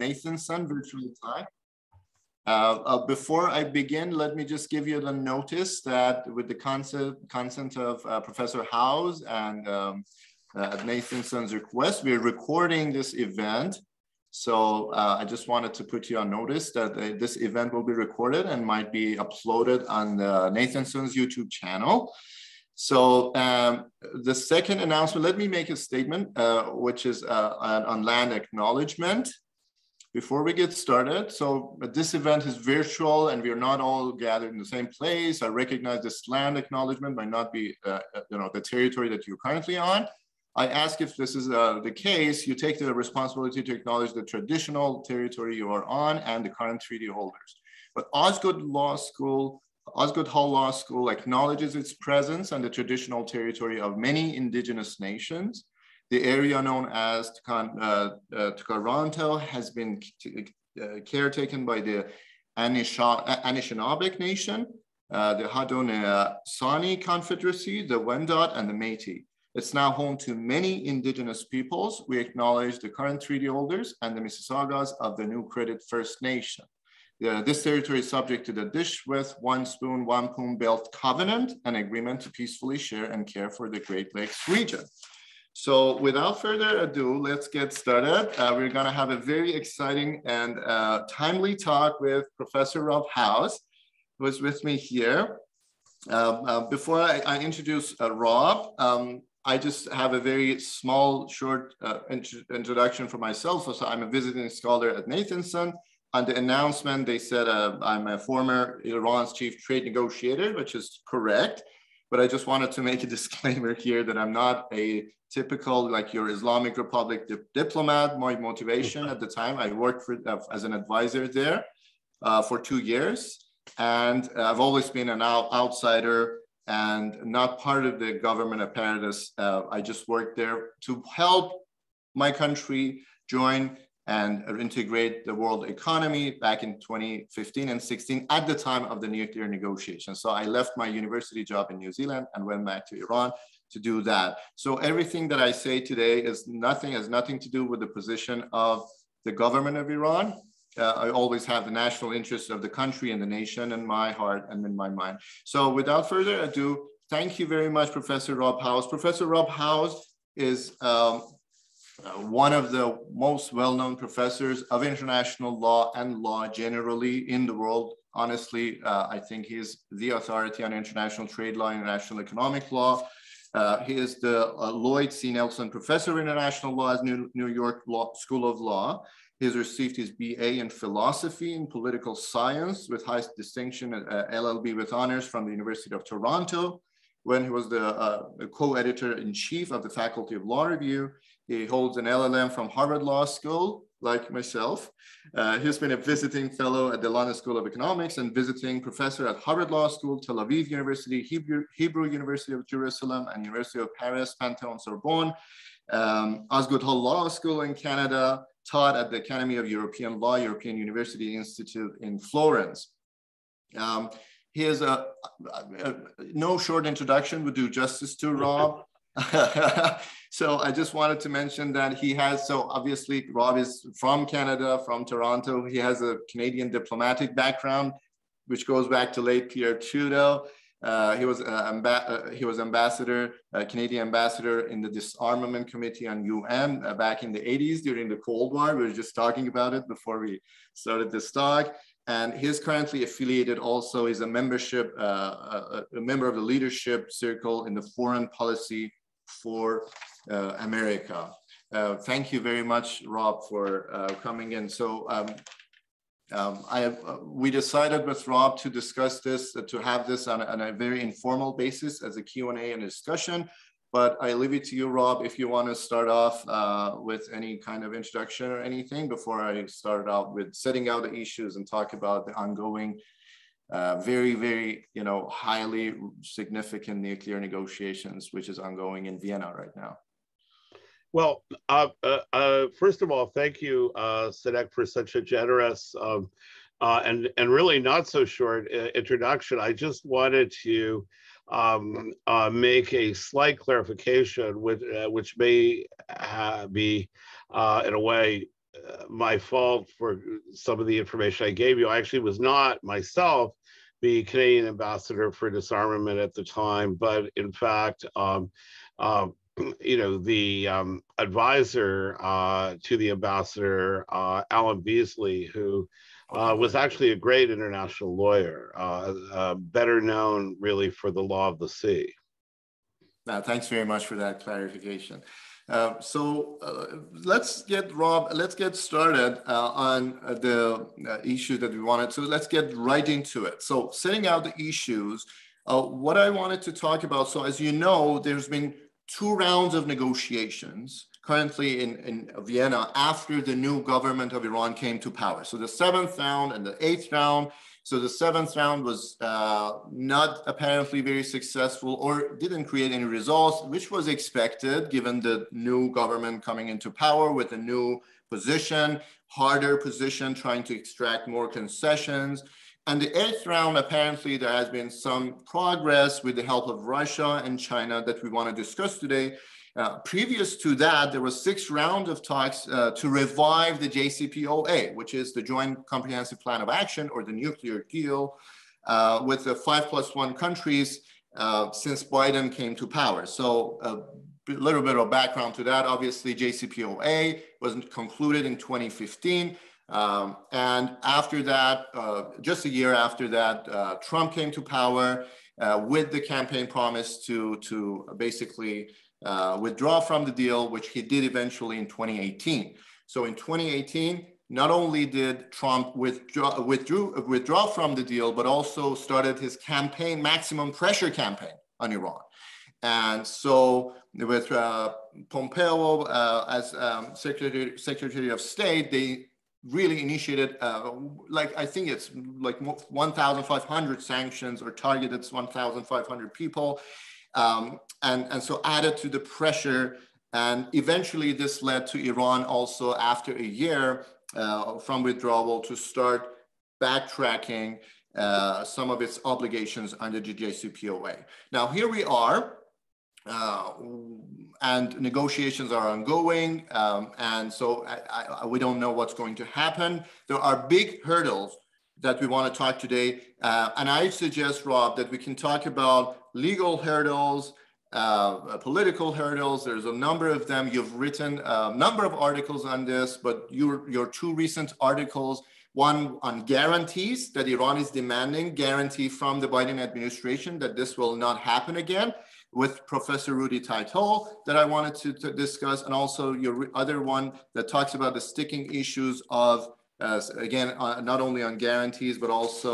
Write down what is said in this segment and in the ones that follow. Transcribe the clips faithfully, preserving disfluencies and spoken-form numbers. Nathanson virtual time. Uh, uh, before I begin, let me just give you the notice that with the consent, consent of uh, Professor Howse and um, uh, at Nathanson's request, we're recording this event. So uh, I just wanted to put you on notice that uh, this event will be recorded and might be uploaded on the Nathanson's YouTube channel. So um, the second announcement, let me make a statement, uh, which is uh, an on land acknowledgement. Before we get started, so this event is virtual and we are not all gathered in the same place. I recognize this land acknowledgement might not be uh, you know, the territory that you're currently on. I ask if this is uh, the case, you take the responsibility to acknowledge the traditional territory you are on and the current treaty holders. But Osgoode Law School, Osgoode Hall Law School acknowledges its presence on the traditional territory of many indigenous nations. The area known as Tkaronto has been caretaken by the Anishinaabeg Nation, uh, the Haudenosaunee Confederacy, the Wendat, and the Métis. It's now home to many indigenous peoples. We acknowledge the current treaty holders and the Mississaugas of the new credit First Nation. The, this territory is subject to the Dish With One Spoon One Poon Belt Covenant, an agreement to peacefully share and care for the Great Lakes region. So without further ado, let's get started. Uh, we're gonna have a very exciting and uh, timely talk with Professor Rob Howse, who is with me here. Uh, uh, before I, I introduce uh, Rob, um, I just have a very small, short uh, int introduction for myself. So I'm a visiting scholar at Nathanson. On the announcement, they said uh, I'm a former Iran's chief trade negotiator, which is correct. But I just wanted to make a disclaimer here that I'm not a typical, like your Islamic Republic dip diplomat. My motivation at the time, I worked for, uh, as an advisor there uh, for two years. And I've always been an out outsider and not part of the government apparatus. Uh, I just worked there to help my country join and integrate the world economy back in twenty fifteen and sixteen at the time of the nuclear negotiations. So I left my university job in New Zealand and went back to Iran to do that. So everything that I say today is nothing, has nothing to do with the position of the government of Iran. Uh, I always have the national interest of the country and the nation in my heart and in my mind. So without further ado, thank you very much, Professor Rob Howse. Professor Rob Howse is, um, Uh, one of the most well-known professors of international law and law generally in the world. Honestly, uh, I think he's the authority on international trade law, international economic law. Uh, he is the uh, Lloyd C. Nelson Professor of International Law at New, New York Law School of Law. He has received his B A in philosophy and political science with high distinction, uh, L L B with honors from the University of Toronto. When he was the uh, co-editor-in-chief of the Faculty of Law Review. He holds an L L M from Harvard Law School, like myself. Uh, he's been a visiting fellow at the London School of Economics and visiting professor at Harvard Law School, Tel Aviv University, Hebrew, Hebrew University of Jerusalem, and University of Paris Pantheon Sorbonne, um, Osgoode Hall Law School in Canada, taught at the Academy of European Law, European University Institute in Florence. Um, He is a, a, a, no short introduction would do justice to Rob. So I just wanted to mention that he has, so obviously Rob is from Canada, from Toronto. He has a Canadian diplomatic background, which goes back to late Pierre Trudeau. Uh, he was uh, amba uh, he was ambassador, uh, Canadian ambassador in the Disarmament Committee on U N uh, back in the eighties during the Cold War. We were just talking about it before we started this talk. And he's currently affiliated also is a membership, uh, a, a member of the leadership circle in the foreign policy for uh, America. Uh, thank you very much, Rob, for uh, coming in. So um, um, I have, uh, we decided with Rob to discuss this, uh, to have this on, on a very informal basis as a Q and A and discussion. But I leave it to you, Rob, if you want to start off uh, with any kind of introduction or anything before I start out with setting out the issues and talk about the ongoing, uh, very, very, you know, highly significant nuclear negotiations, which is ongoing in Vienna right now. Well, uh, uh, uh, first of all, thank you, uh, Sadeq, for such a generous um, uh, and, and really not so short uh, introduction. I just wanted to Um, uh, make a slight clarification, which, uh, which may uh, be, uh, in a way, uh, my fault for some of the information I gave you. I actually was not myself the Canadian ambassador for disarmament at the time, but in fact, um, um, you know, the um, advisor uh, to the ambassador, uh, Alan Beasley, who uh, was actually a great international lawyer, uh, uh, better known really for the law of the sea. Now, thanks very much for that clarification. Uh, so uh, let's get Rob, let's get started uh, on uh, the uh, issue that we wanted to, let's get right into it. So setting out the issues, uh, what I wanted to talk about, so as you know, there's been two rounds of negotiations currently in, in Vienna after the new government of Iran came to power. So the seventh round and the eighth round. So the seventh round was uh, not apparently very successful or didn't create any results, which was expected given the new government coming into power with a new position, harder position, trying to extract more concessions. And the eighth round, apparently there has been some progress with the help of Russia and China that we want to discuss today. Uh, previous to that, there were six rounds of talks uh, to revive the J C P O A, which is the Joint Comprehensive Plan of Action, or the nuclear deal, uh, with the five plus one countries uh, since Biden came to power. So a little bit of background to that. Obviously, J C P O A was concluded in twenty fifteen. Um, and after that, uh, just a year after that, uh, Trump came to power uh, with the campaign promise to, to basically Uh, withdraw from the deal, which he did eventually in twenty eighteen. So in twenty eighteen, not only did Trump withdraw, withdrew, withdraw from the deal, but also started his campaign, maximum pressure campaign on Iran. And so with uh, Pompeo uh, as um, Secretary, Secretary of State, they really initiated, uh, like I think it's like one thousand five hundred sanctions or targeted one thousand five hundred people. Um, and, and so added to the pressure, and eventually this led to Iran also after a year uh, from withdrawal to start backtracking uh, some of its obligations under the J C P O A. Now here we are, uh, and negotiations are ongoing, um, and so I, I, we don't know what's going to happen. There are big hurdles that we want to talk today. Uh, and I suggest, Rob, that we can talk about legal hurdles, uh, political hurdles. There's a number of them. You've written a number of articles on this, but your, your two recent articles, one on guarantees that Iran is demanding, guarantee from the Biden administration that this will not happen again, with Professor Ruti Teitel, that I wanted to, to discuss, and also your other one that talks about the sticking issues of Uh, again, uh, not only on guarantees, but also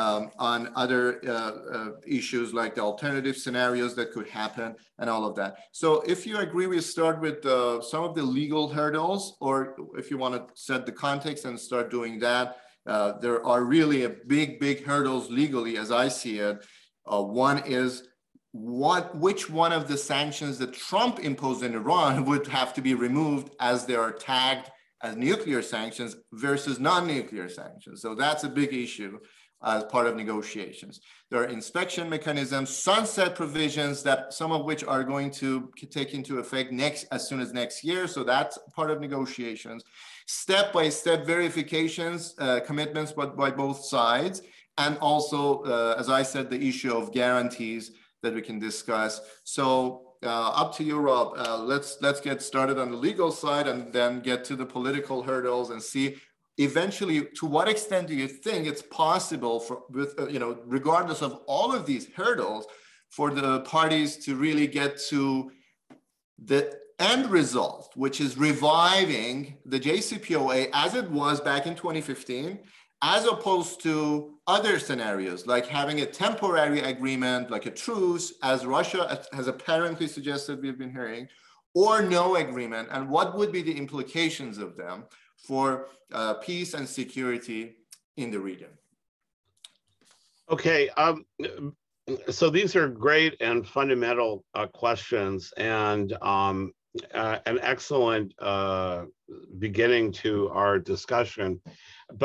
um, on other uh, uh, issues like the alternative scenarios that could happen and all of that. So if you agree, we start with uh, some of the legal hurdles, or if you want to set the context and start doing that, uh, there are really a big, big hurdles legally as I see it. Uh, one is what, which one of the sanctions that Trump imposed in Iran would have to be removed as they are tagged as nuclear sanctions versus non-nuclear sanctions. So that's a big issue as part of negotiations. There are inspection mechanisms, sunset provisions, that some of which are going to take into effect next as soon as next year. So that's part of negotiations. Step-by-step verifications, uh, commitments by, by both sides. And also, uh, as I said, the issue of guarantees that we can discuss. So Uh, up to you, Rob. Uh, let's let's get started on the legal side and then get to the political hurdles and see eventually to what extent do you think it's possible for, with uh, you know, regardless of all of these hurdles, for the parties to really get to the end result, which is reviving the J C P O A as it was back in twenty fifteen, as opposed to other scenarios, like having a temporary agreement, like a truce, as Russia has apparently suggested we've been hearing, or no agreement, and what would be the implications of them for uh, peace and security in the region? Okay, um, so these are great and fundamental uh, questions, and um, uh, an excellent uh, beginning to our discussion.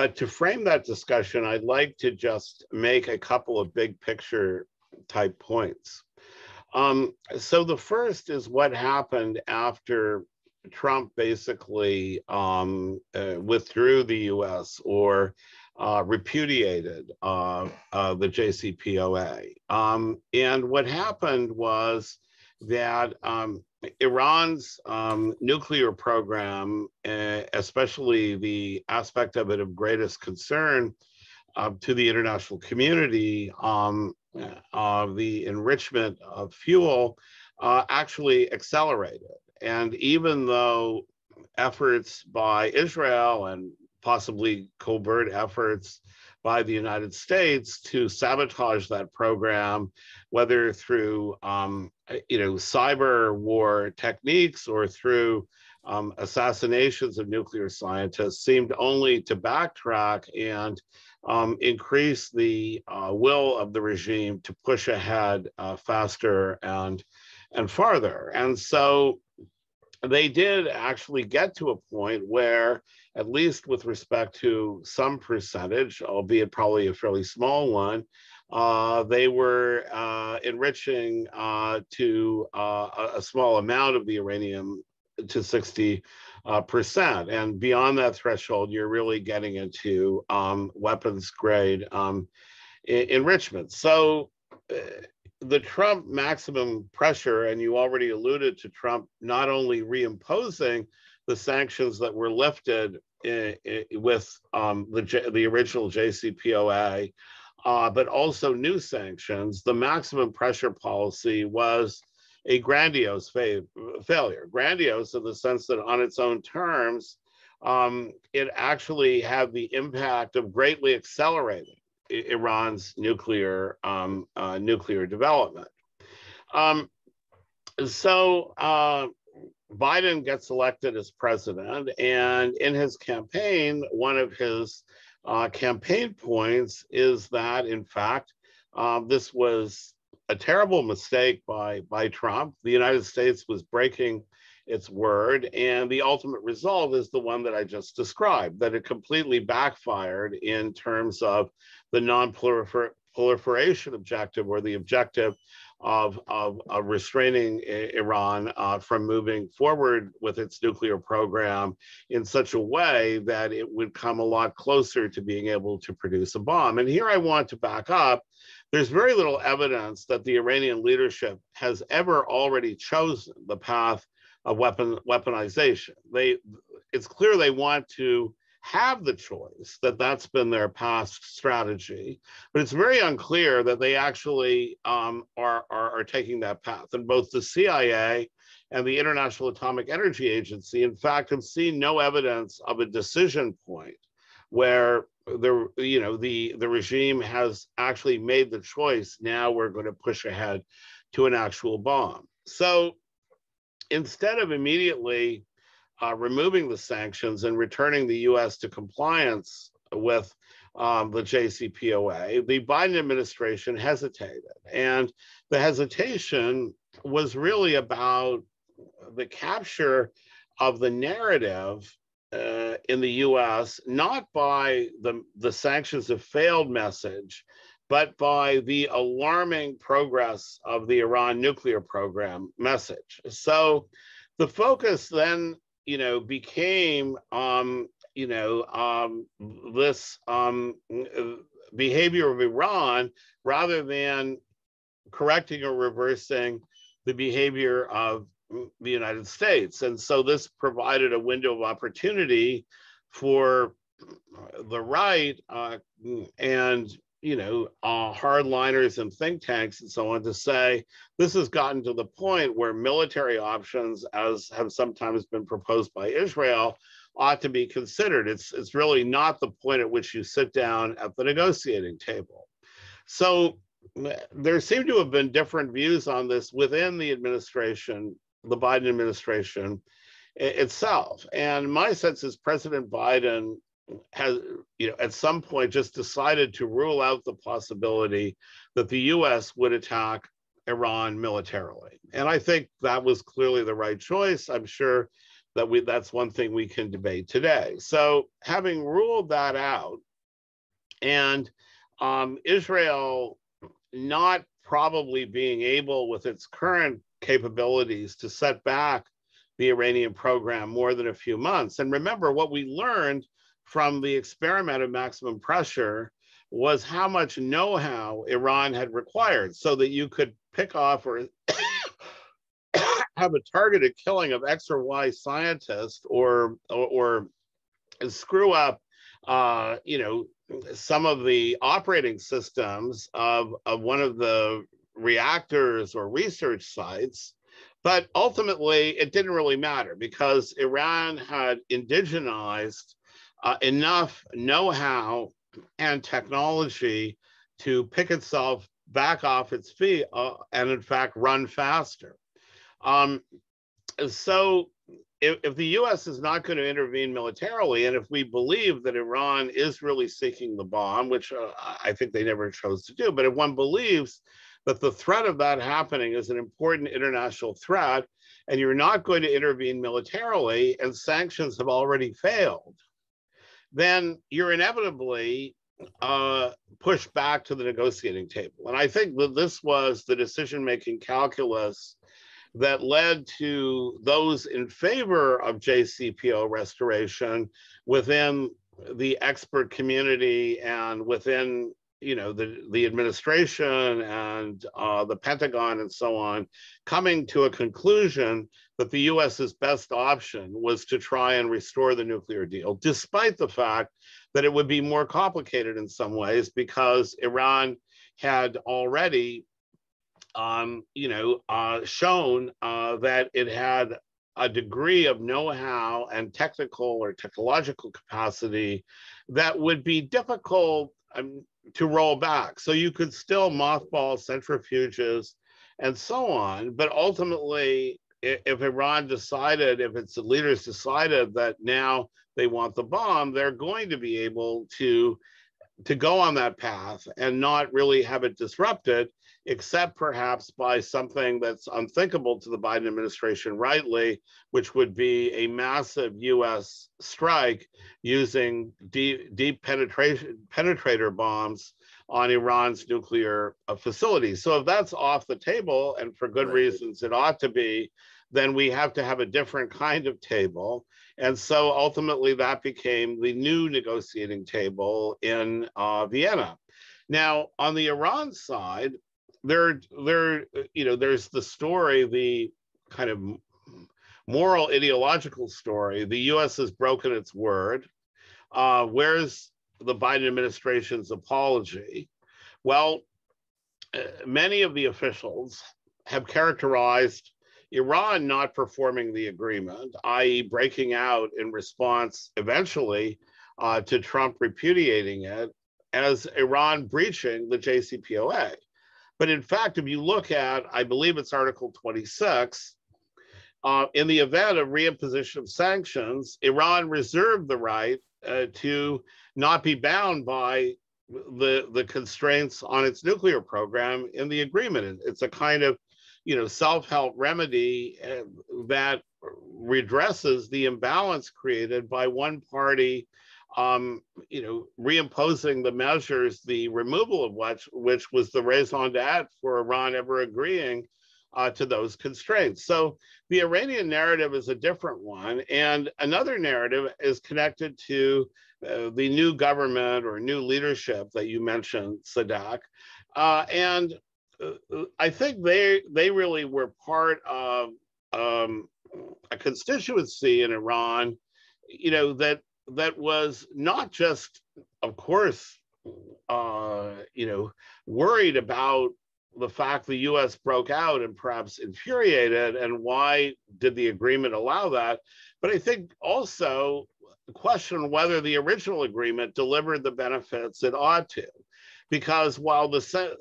But to frame that discussion, I'd like to just make a couple of big picture type points. Um, so the first is what happened after Trump basically um, uh, withdrew the U S or uh, repudiated uh, uh, the J C P O A. Um, and what happened was that um, Iran's um, nuclear program, uh, especially the aspect of it of greatest concern uh, to the international community, um, uh, the enrichment of fuel, uh, actually accelerated. And even though efforts by Israel and possibly covert efforts by the United States to sabotage that program, whether through um, you know, cyber war techniques or through um, assassinations of nuclear scientists, seemed only to backtrack and um, increase the uh, will of the regime to push ahead uh, faster and, and farther. And so they did actually get to a point where, at least with respect to some percentage, albeit probably a fairly small one, uh, they were uh, enriching uh, to uh, a small amount of the uranium to sixty percent. Uh, and beyond that threshold, you're really getting into um, weapons grade um, enrichment. So uh, the Trump maximum pressure, and you already alluded to Trump not only reimposing the sanctions that were lifted in, in, with um, the, the original J C P O A, uh, but also new sanctions. The maximum pressure policy was a grandiose fa failure, grandiose in the sense that on its own terms, um, it actually had the impact of greatly accelerating Iran's nuclear um, uh, nuclear development. Um, so uh, Biden gets elected as president, and in his campaign, one of his uh, campaign points is that, in fact, um, this was a terrible mistake by by Trump. The United States was breaking its word, and the ultimate result is the one that I just described, that it completely backfired in terms of the non-proliferation objective, or the objective of, of, of restraining Iran uh, from moving forward with its nuclear program in such a way that it would come a lot closer to being able to produce a bomb. And here I want to back up. There's very little evidence that the Iranian leadership has ever already chosen the path of weapon, weaponization. They, it's clear they want to have the choice, that that's been their past strategy, but it's very unclear that they actually um, are, are, are taking that path. And both the C I A and the International Atomic Energy Agency, in fact, have seen no evidence of a decision point where the, you know, the, the regime has actually made the choice, now we're going to push ahead to an actual bomb. So instead of immediately uh, removing the sanctions and returning the U S to compliance with um, the J C P O A, the Biden administration hesitated. And the hesitation was really about the capture of the narrative uh, in the U S, not by the, the sanctions have failed message, but by the alarming progress of the Iran nuclear program message. So the focus then, you know, became, um, you know, um, this um, behavior of Iran, rather than correcting or reversing the behavior of the United States. And so this provided a window of opportunity for the right uh, and you know, uh, hardliners and think tanks and so on to say, this has gotten to the point where military options, as have sometimes been proposed by Israel, ought to be considered. It's, it's really not the point at which you sit down at the negotiating table. So there seem to have been different views on this within the administration, the Biden administration itself. And my sense is President Biden has, you know, at some point just decided to rule out the possibility that the U S would attack Iran militarily. And I think that was clearly the right choice. I'm sure that we, that's one thing we can debate today. So having ruled that out, and um, Israel not probably being able with its current capabilities to set back the Iranian program more than a few months. And remember, what we learned from the experiment of maximum pressure was how much know-how Iran had required, so that you could pick off or have a targeted killing of X or Y scientists, or, or, or screw up, uh, you know, some of the operating systems of, of one of the reactors or research sites. But ultimately, it didn't really matter, because Iran had indigenized uh, enough know-how and technology to pick itself back off its feet uh, and, in fact, run faster. Um, so if, if the U S is not going to intervene militarily, and if we believe that Iran is really seeking the bomb, which uh, I think they never chose to do, but if one believes that the threat of that happening is an important international threat, and you're not going to intervene militarily, and sanctions have already failed, then you're inevitably uh, pushed back to the negotiating table. And I think that this was the decision-making calculus that led to those in favor of J C P O restoration within the expert community and within, you know, the, the administration and uh, the Pentagon and so on, coming to a conclusion that the U S's best option was to try and restore the nuclear deal, despite the fact that it would be more complicated in some ways, because Iran had already Um, you know, uh, shown uh, that it had a degree of know-how and technical or technological capacity that would be difficult um, to roll back. So you could still mothball centrifuges and so on, but ultimately, if, if Iran decided, if its leaders decided that now they want the bomb, they're going to be able to to go on that path and not really have it disrupted, except perhaps by something that's unthinkable to the Biden administration rightly, which would be a massive U S strike using deep, deep penetration, penetrator bombs on Iran's nuclear uh, facilities. So if that's off the table, and for good right. reasons it ought to be, then we have to have a different kind of table. And so ultimately that became the new negotiating table in uh, Vienna. Now, on the Iran side, there, there, you know, there's the story, the kind of moral ideological story. The U S has broken its word. Uh, where's the Biden administration's apology? Well, many of the officials have characterized Iran not performing the agreement, that is breaking out in response eventually uh, to Trump repudiating it, as Iran breaching the J C P O A. But in fact, if you look at, I believe it's Article twenty-six, uh, in the event of reimposition of sanctions, Iran reserved the right uh, to not be bound by the, the constraints on its nuclear program in the agreement. It's a kind of you know, self-help remedy that redresses the imbalance created by one party, um, you know, reimposing the measures, the removal of which, which was the raison d'etre for Iran ever agreeing uh, to those constraints. So the Iranian narrative is a different one. And another narrative is connected to uh, the new government or new leadership that you mentioned, Sadeq. Uh, and I think they they really were part of um, a constituency in Iran, you know, that that was not just, of course, uh, you know, worried about the fact the U S broke out and perhaps infuriated, and why did the agreement allow that? But I think also questioned whether the original agreement delivered the benefits it ought to. Because while the,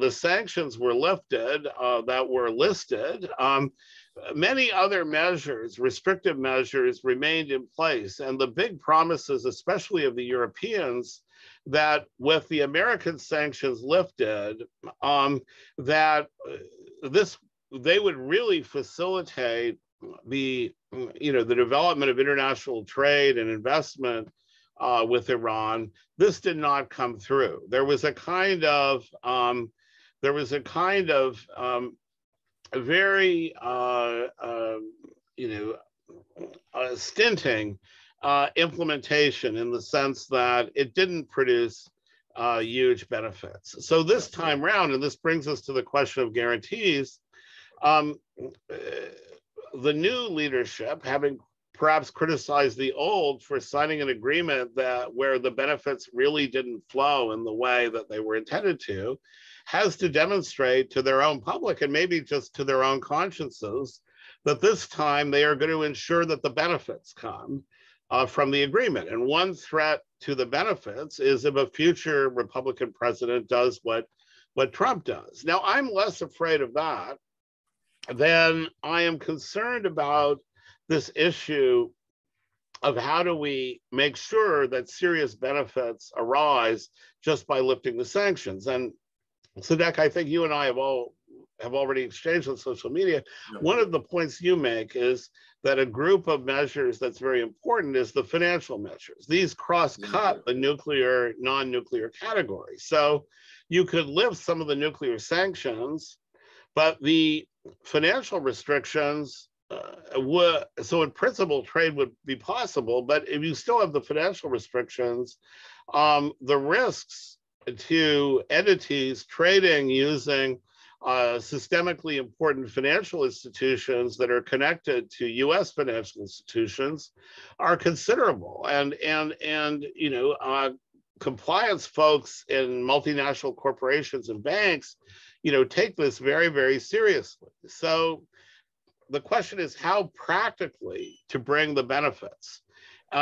the sanctions were lifted, uh, that were listed, um, many other measures, restrictive measures, remained in place. And the big promises, especially of the Europeans, that with the American sanctions lifted, um, that this, they would really facilitate the, you know, the development of international trade and investment Uh, with Iran, this did not come through. There was a kind of, um, there was a kind of um, very, uh, uh, you know, uh, stinting uh, implementation, in the sense that it didn't produce uh, huge benefits. So this time round, and this brings us to the question of guarantees, um, uh, the new leadership, having perhaps criticized the old for signing an agreement that where the benefits really didn't flow in the way that they were intended to, has to demonstrate to their own public, and maybe just to their own consciences, that this time they are going to ensure that the benefits come uh, from the agreement. And one threat to the benefits is if a future Republican president does what, what Trump does. Now, I'm less afraid of that than I am concerned about this issue of how do we make sure that serious benefits arise just by lifting the sanctions. And Sadeq, I think you and I have all have already exchanged on social media. Yeah. One of the points you make is that a group of measures that's very important is the financial measures. These cross-cut yeah. the nuclear, non-nuclear category. So you could lift some of the nuclear sanctions, but the financial restrictions Uh, so in principle, trade would be possible, but if you still have the financial restrictions, um, the risks to entities trading using uh, systemically important financial institutions that are connected to U S financial institutions are considerable. And, and, and you know, uh, compliance folks in multinational corporations and banks, you know, take this very, very seriously. So the question is how practically to bring the benefits.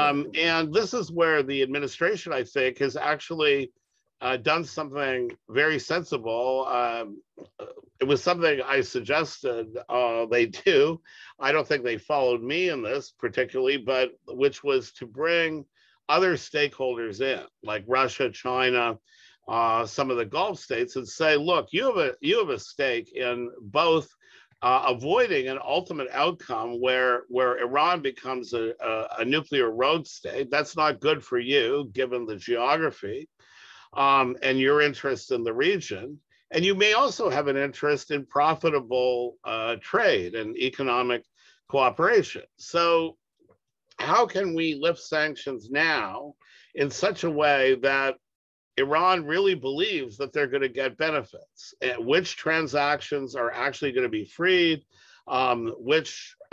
Um, and this is where the administration, I think, has actually uh, done something very sensible. Um, it was something I suggested uh, they do. I don't think they followed me in this particularly, but which was to bring other stakeholders in, like Russia, China, uh, some of the Gulf states, and say, look, you have a, you have a stake in both Uh, avoiding an ultimate outcome where, where Iran becomes a, a, a nuclear rogue state. That's not good for you, given the geography um, and your interest in the region. And you may also have an interest in profitable uh, trade and economic cooperation. So how can we lift sanctions now in such a way that Iran really believes that they're going to get benefits, which transactions are actually going to be freed, um, which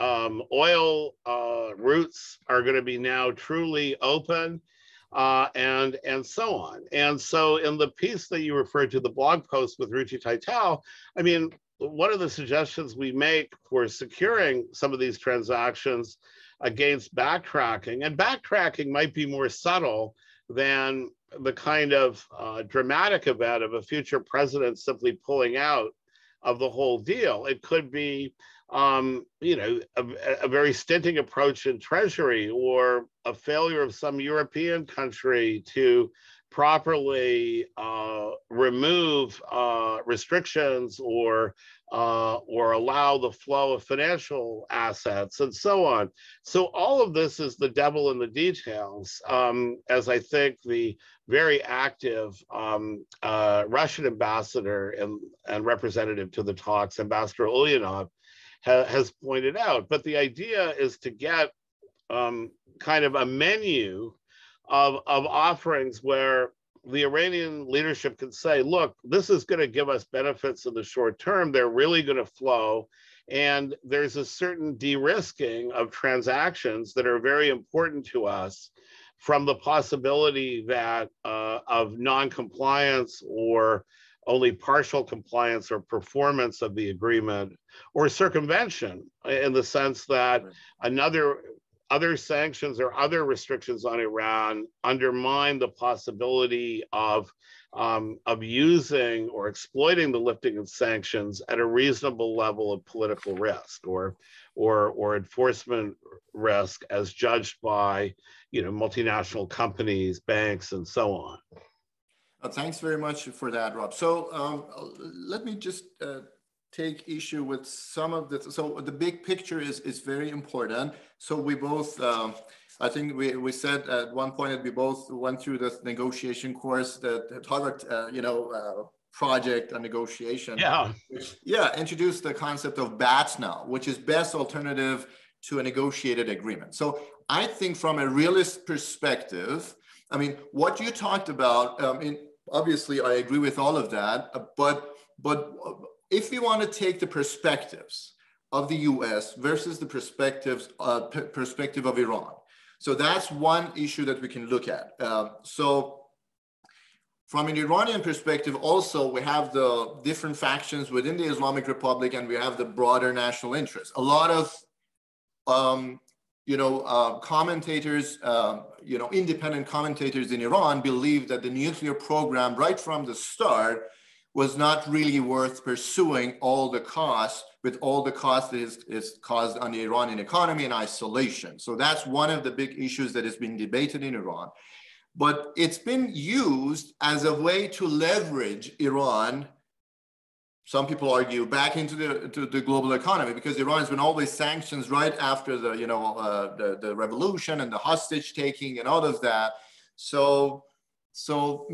um, oil uh, routes are going to be now truly open, uh, and, and so on. And so in the piece that you referred to, the blog post with Ruti Teitel, I mean, one of the suggestions we make for securing some of these transactions against backtracking, and backtracking might be more subtle than the kind of uh, dramatic event of a future president simply pulling out of the whole deal. It could be, um, you know, a, a very stinting approach in Treasury, or a failure of some European country to properly uh, remove uh, restrictions, or uh, or allow the flow of financial assets, and so on. So all of this is the devil in the details, um, as I think the very active um, uh, Russian ambassador and, and representative to the talks, Ambassador Ulyanov, ha has pointed out. But the idea is to get um, kind of a menu Of, of offerings where the Iranian leadership can say, look, this is going to give us benefits in the short term. They're really going to flow. And there's a certain de-risking of transactions that are very important to us from the possibility that uh, of non-compliance, or only partial compliance or performance of the agreement, or circumvention, in the sense that another Other sanctions or other restrictions on Iran undermine the possibility of, um, of using or exploiting the lifting of sanctions at a reasonable level of political risk, or, or, or enforcement risk as judged by, you know, multinational companies, banks, and so on. Uh, thanks very much for that, Rob. So um, let me just uh... take issue with some of the, so the big picture is, is very important. So we both, um, I think we, we said at one point that we both went through this negotiation course, that, that Harvard, uh, you know, uh, project and negotiation. Yeah. Which, yeah, introduced the concept of B A T S now, which is best alternative to a negotiated agreement. So I think from a realist perspective, I mean, what you talked about, I mean, obviously I agree with all of that, but, but if you want to take the perspectives of the U S versus the perspectives, uh, perspective of Iran. So that's one issue that we can look at. Uh, so from an Iranian perspective, also, we have the different factions within the Islamic Republic, and we have the broader national interest. A lot of, um, you know, uh, commentators, uh, you know, independent commentators in Iran believe that the nuclear program right from the start was not really worth pursuing all the costs, with all the costs that is, is caused on the Iranian economy and isolation. So that's one of the big issues that has been debated in Iran. But it's been used as a way to leverage Iran, some people argue, back into the, to the global economy, because Iran has been always sanctions right after the, you know, uh, the, the revolution and the hostage taking and all of that. So, so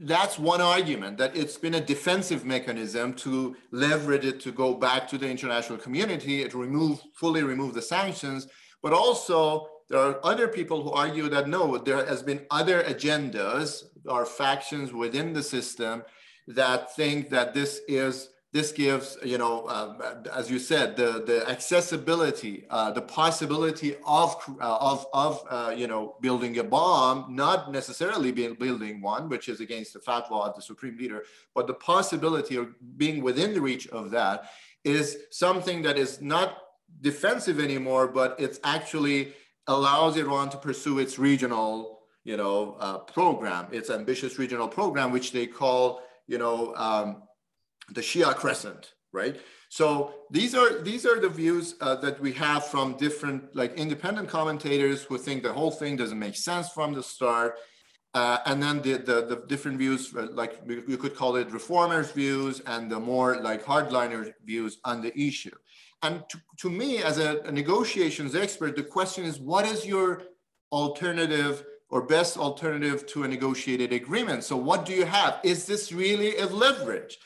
that's one argument, that it's been a defensive mechanism to leverage it to go back to the international community, to remove, fully remove the sanctions, but also there are other people who argue that no, there has been other agendas or factions within the system that think that this is, this gives, you know, um, as you said, the, the accessibility, uh, the possibility of, uh, of, of uh, you know, building a bomb, not necessarily being, building one, which is against the fatwa of the Supreme Leader, but the possibility of being within the reach of that is something that is not defensive anymore, but it's actually allows Iran to pursue its regional, you know, uh, program, its ambitious regional program, which they call, you know, um, the Shia Crescent, right? So these are these are the views uh, that we have from different, like, independent commentators who think the whole thing doesn't make sense from the start, uh, and then the, the the different views, like you could call it reformers' views, and the more like hardliner views on the issue. And to, to me, as a, a negotiations expert, the question is, what is your alternative or best alternative to a negotiated agreement? So what do you have? Is this really a leverage?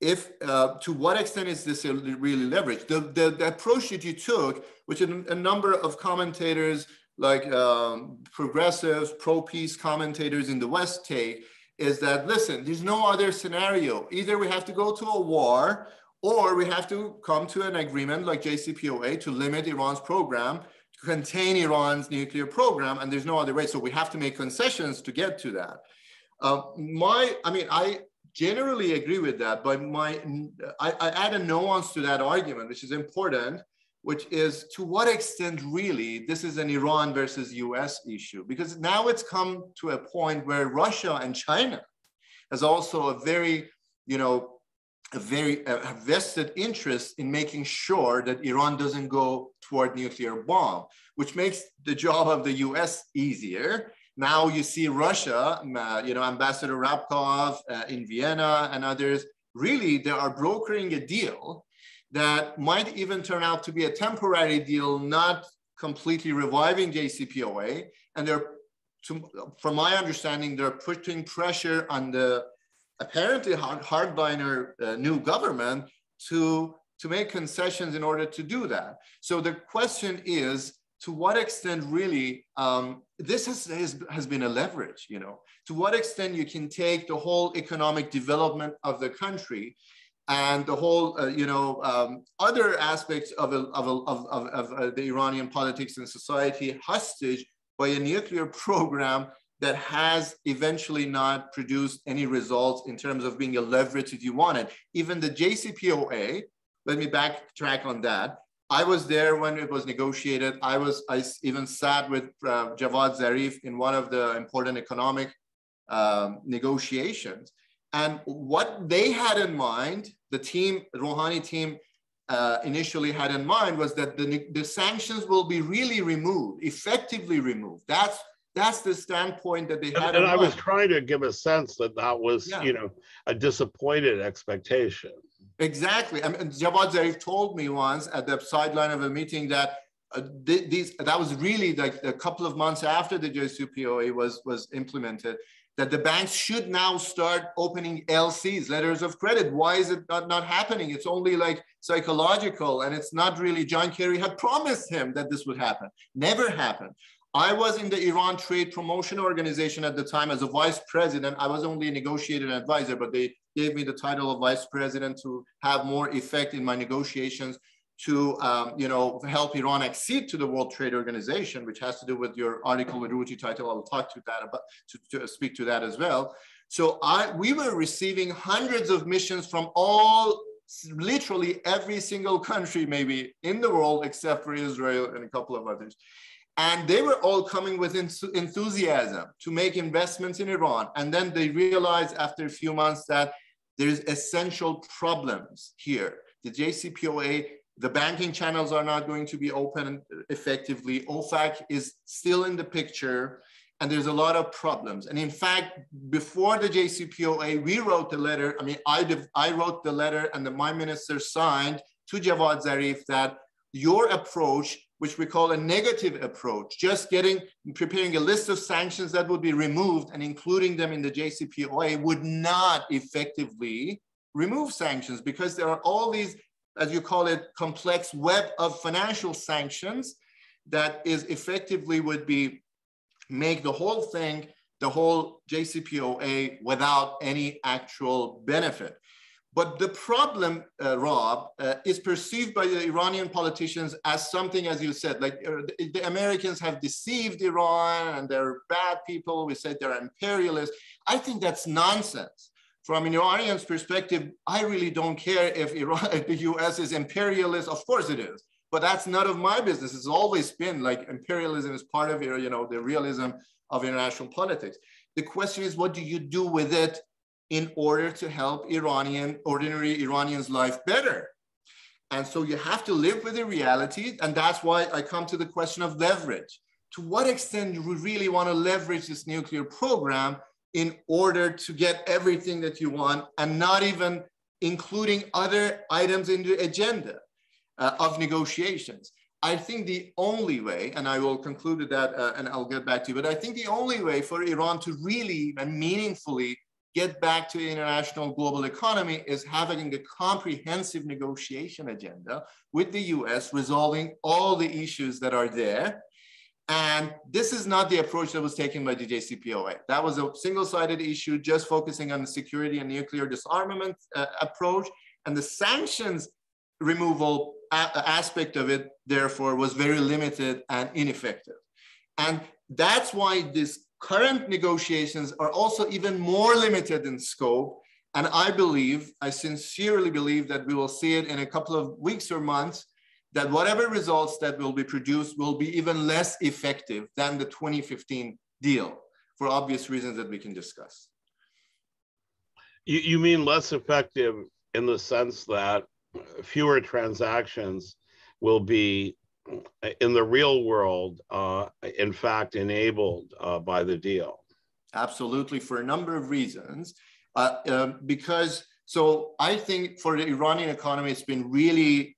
If, uh, to what extent is this a really leverage? The, the, the approach that you took, which a, a number of commentators, like um, progressives, pro-peace commentators in the West take, is that, listen, there's no other scenario. Either we have to go to a war, or we have to come to an agreement like J C P O A to limit Iran's program, to contain Iran's nuclear program, and there's no other way. So we have to make concessions to get to that. Uh, my, I mean, I generally agree with that, but my, I, I add a nuance to that argument, which is important, which is to what extent really this is an Iran versus U S issue, because now it's come to a point where Russia and China has also a very, you know, a very a vested interest in making sure that Iran doesn't go toward nuclear bomb, which makes the job of the U S easier. Now you see Russia, uh, you know, Ambassador Ryabkov uh, in Vienna and others, really they are brokering a deal that might even turn out to be a temporary deal, not completely reviving J C P O A. And they're, to, from my understanding, they're putting pressure on the apparently hard, hardliner uh, new government to, to make concessions in order to do that. So the question is, to what extent really, um, this has, has, has been a leverage, you know, to what extent you can take the whole economic development of the country and the whole, uh, you know, um, other aspects of, a, of, a, of, of, of uh, the Iranian politics and society hostage by a nuclear program that has eventually not produced any results in terms of being a leverage that you wanted. Even the J C P O A, let me backtrack on that. I was there when it was negotiated. I was, I even sat with uh, Javad Zarif in one of the important economic um, negotiations. And what they had in mind, the team, Rouhani team uh, initially had in mind, was that the, the sanctions will be really removed, effectively removed. That's That's the standpoint that they had. And, and I was trying to give a sense that that was, yeah. you know, a disappointed expectation. Exactly. I mean, Javad Zarif told me once at the sideline of a meeting that uh, th these that was really like a couple of months after the J C P O A was was implemented, that the banks should now start opening L Cs, letters of credit. Why is it not, not happening? It's only like psychological, and it's not really. John Kerry had promised him that this would happen. Never happened. I was in the Iran Trade Promotion Organization at the time as a vice president. I was only a negotiator and advisor, but they gave me the title of vice president to have more effect in my negotiations to um, you know, help Iran accede to the World Trade Organization, which has to do with your article with Ruti Teitel. I will talk to that about, to, to speak to that as well. So I, we were receiving hundreds of missions from all, literally every single country maybe in the world, except for Israel and a couple of others. And they were all coming with enthusiasm to make investments in Iran. And then they realized after a few months that there's essential problems here. The J C P O A, the banking channels are not going to be open effectively. O FAC is still in the picture, and there's a lot of problems. And in fact, before the J C P O A, we wrote the letter. I mean, I, I wrote the letter and the Prime Minister signed to Javad Zarif that your approach, which we call a negative approach, just getting, preparing a list of sanctions that would be removed and including them in the J C P O A, would not effectively remove sanctions, because there are all these, as you call it, complex web of financial sanctions that is effectively would be, make the whole thing, the whole J C P O A without any actual benefit. But the problem, uh, Rob, uh, is perceived by the Iranian politicians as something, as you said, like uh, the, the Americans have deceived Iran and they're bad people. We said they're imperialists. I think that's nonsense. From an Iranian's perspective, I really don't care if, Iran, if the U S is imperialist. Of course it is, but that's none of my business. It's always been like imperialism is part of, you know, the realism of international politics. The question is, what do you do with it in order to help Iranian, ordinary Iranians' life better? And so you have to live with the reality. And that's why I come to the question of leverage. To what extent do we really want to leverage this nuclear program in order to get everything that you want, and not even including other items in the agenda uh, of negotiations? I think the only way, and I will conclude with that uh, and I'll get back to you, but I think the only way for Iran to really and meaningfully get back to the international global economy is having a comprehensive negotiation agenda with the U S, resolving all the issues that are there. And this is not the approach that was taken by the J C P O A. That was a single-sided issue, just focusing on the security and nuclear disarmament uh, approach. And the sanctions removal aspect of it, therefore, was very limited and ineffective. And that's why this current negotiations are also even more limited in scope. And I believe, I sincerely believe that we will see it in a couple of weeks or months, that whatever results that will be produced will be even less effective than the twenty fifteen deal, for obvious reasons that we can discuss. You, you mean less effective in the sense that fewer transactions will be in the real world, uh, in fact, enabled uh, by the deal? Absolutely, for a number of reasons. Uh, uh, because, so I think for the Iranian economy, it's been really,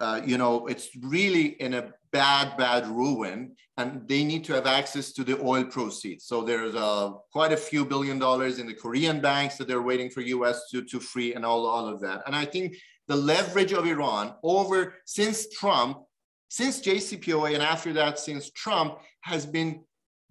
uh, you know, it's really in a bad, bad ruin, and they need to have access to the oil proceeds. So there's uh, quite a few billion dollars in the Korean banks that they're waiting for U S to, to free and all, all of that. And I think the leverage of Iran over, since Trump, since J C P O A and after that, since Trump, has been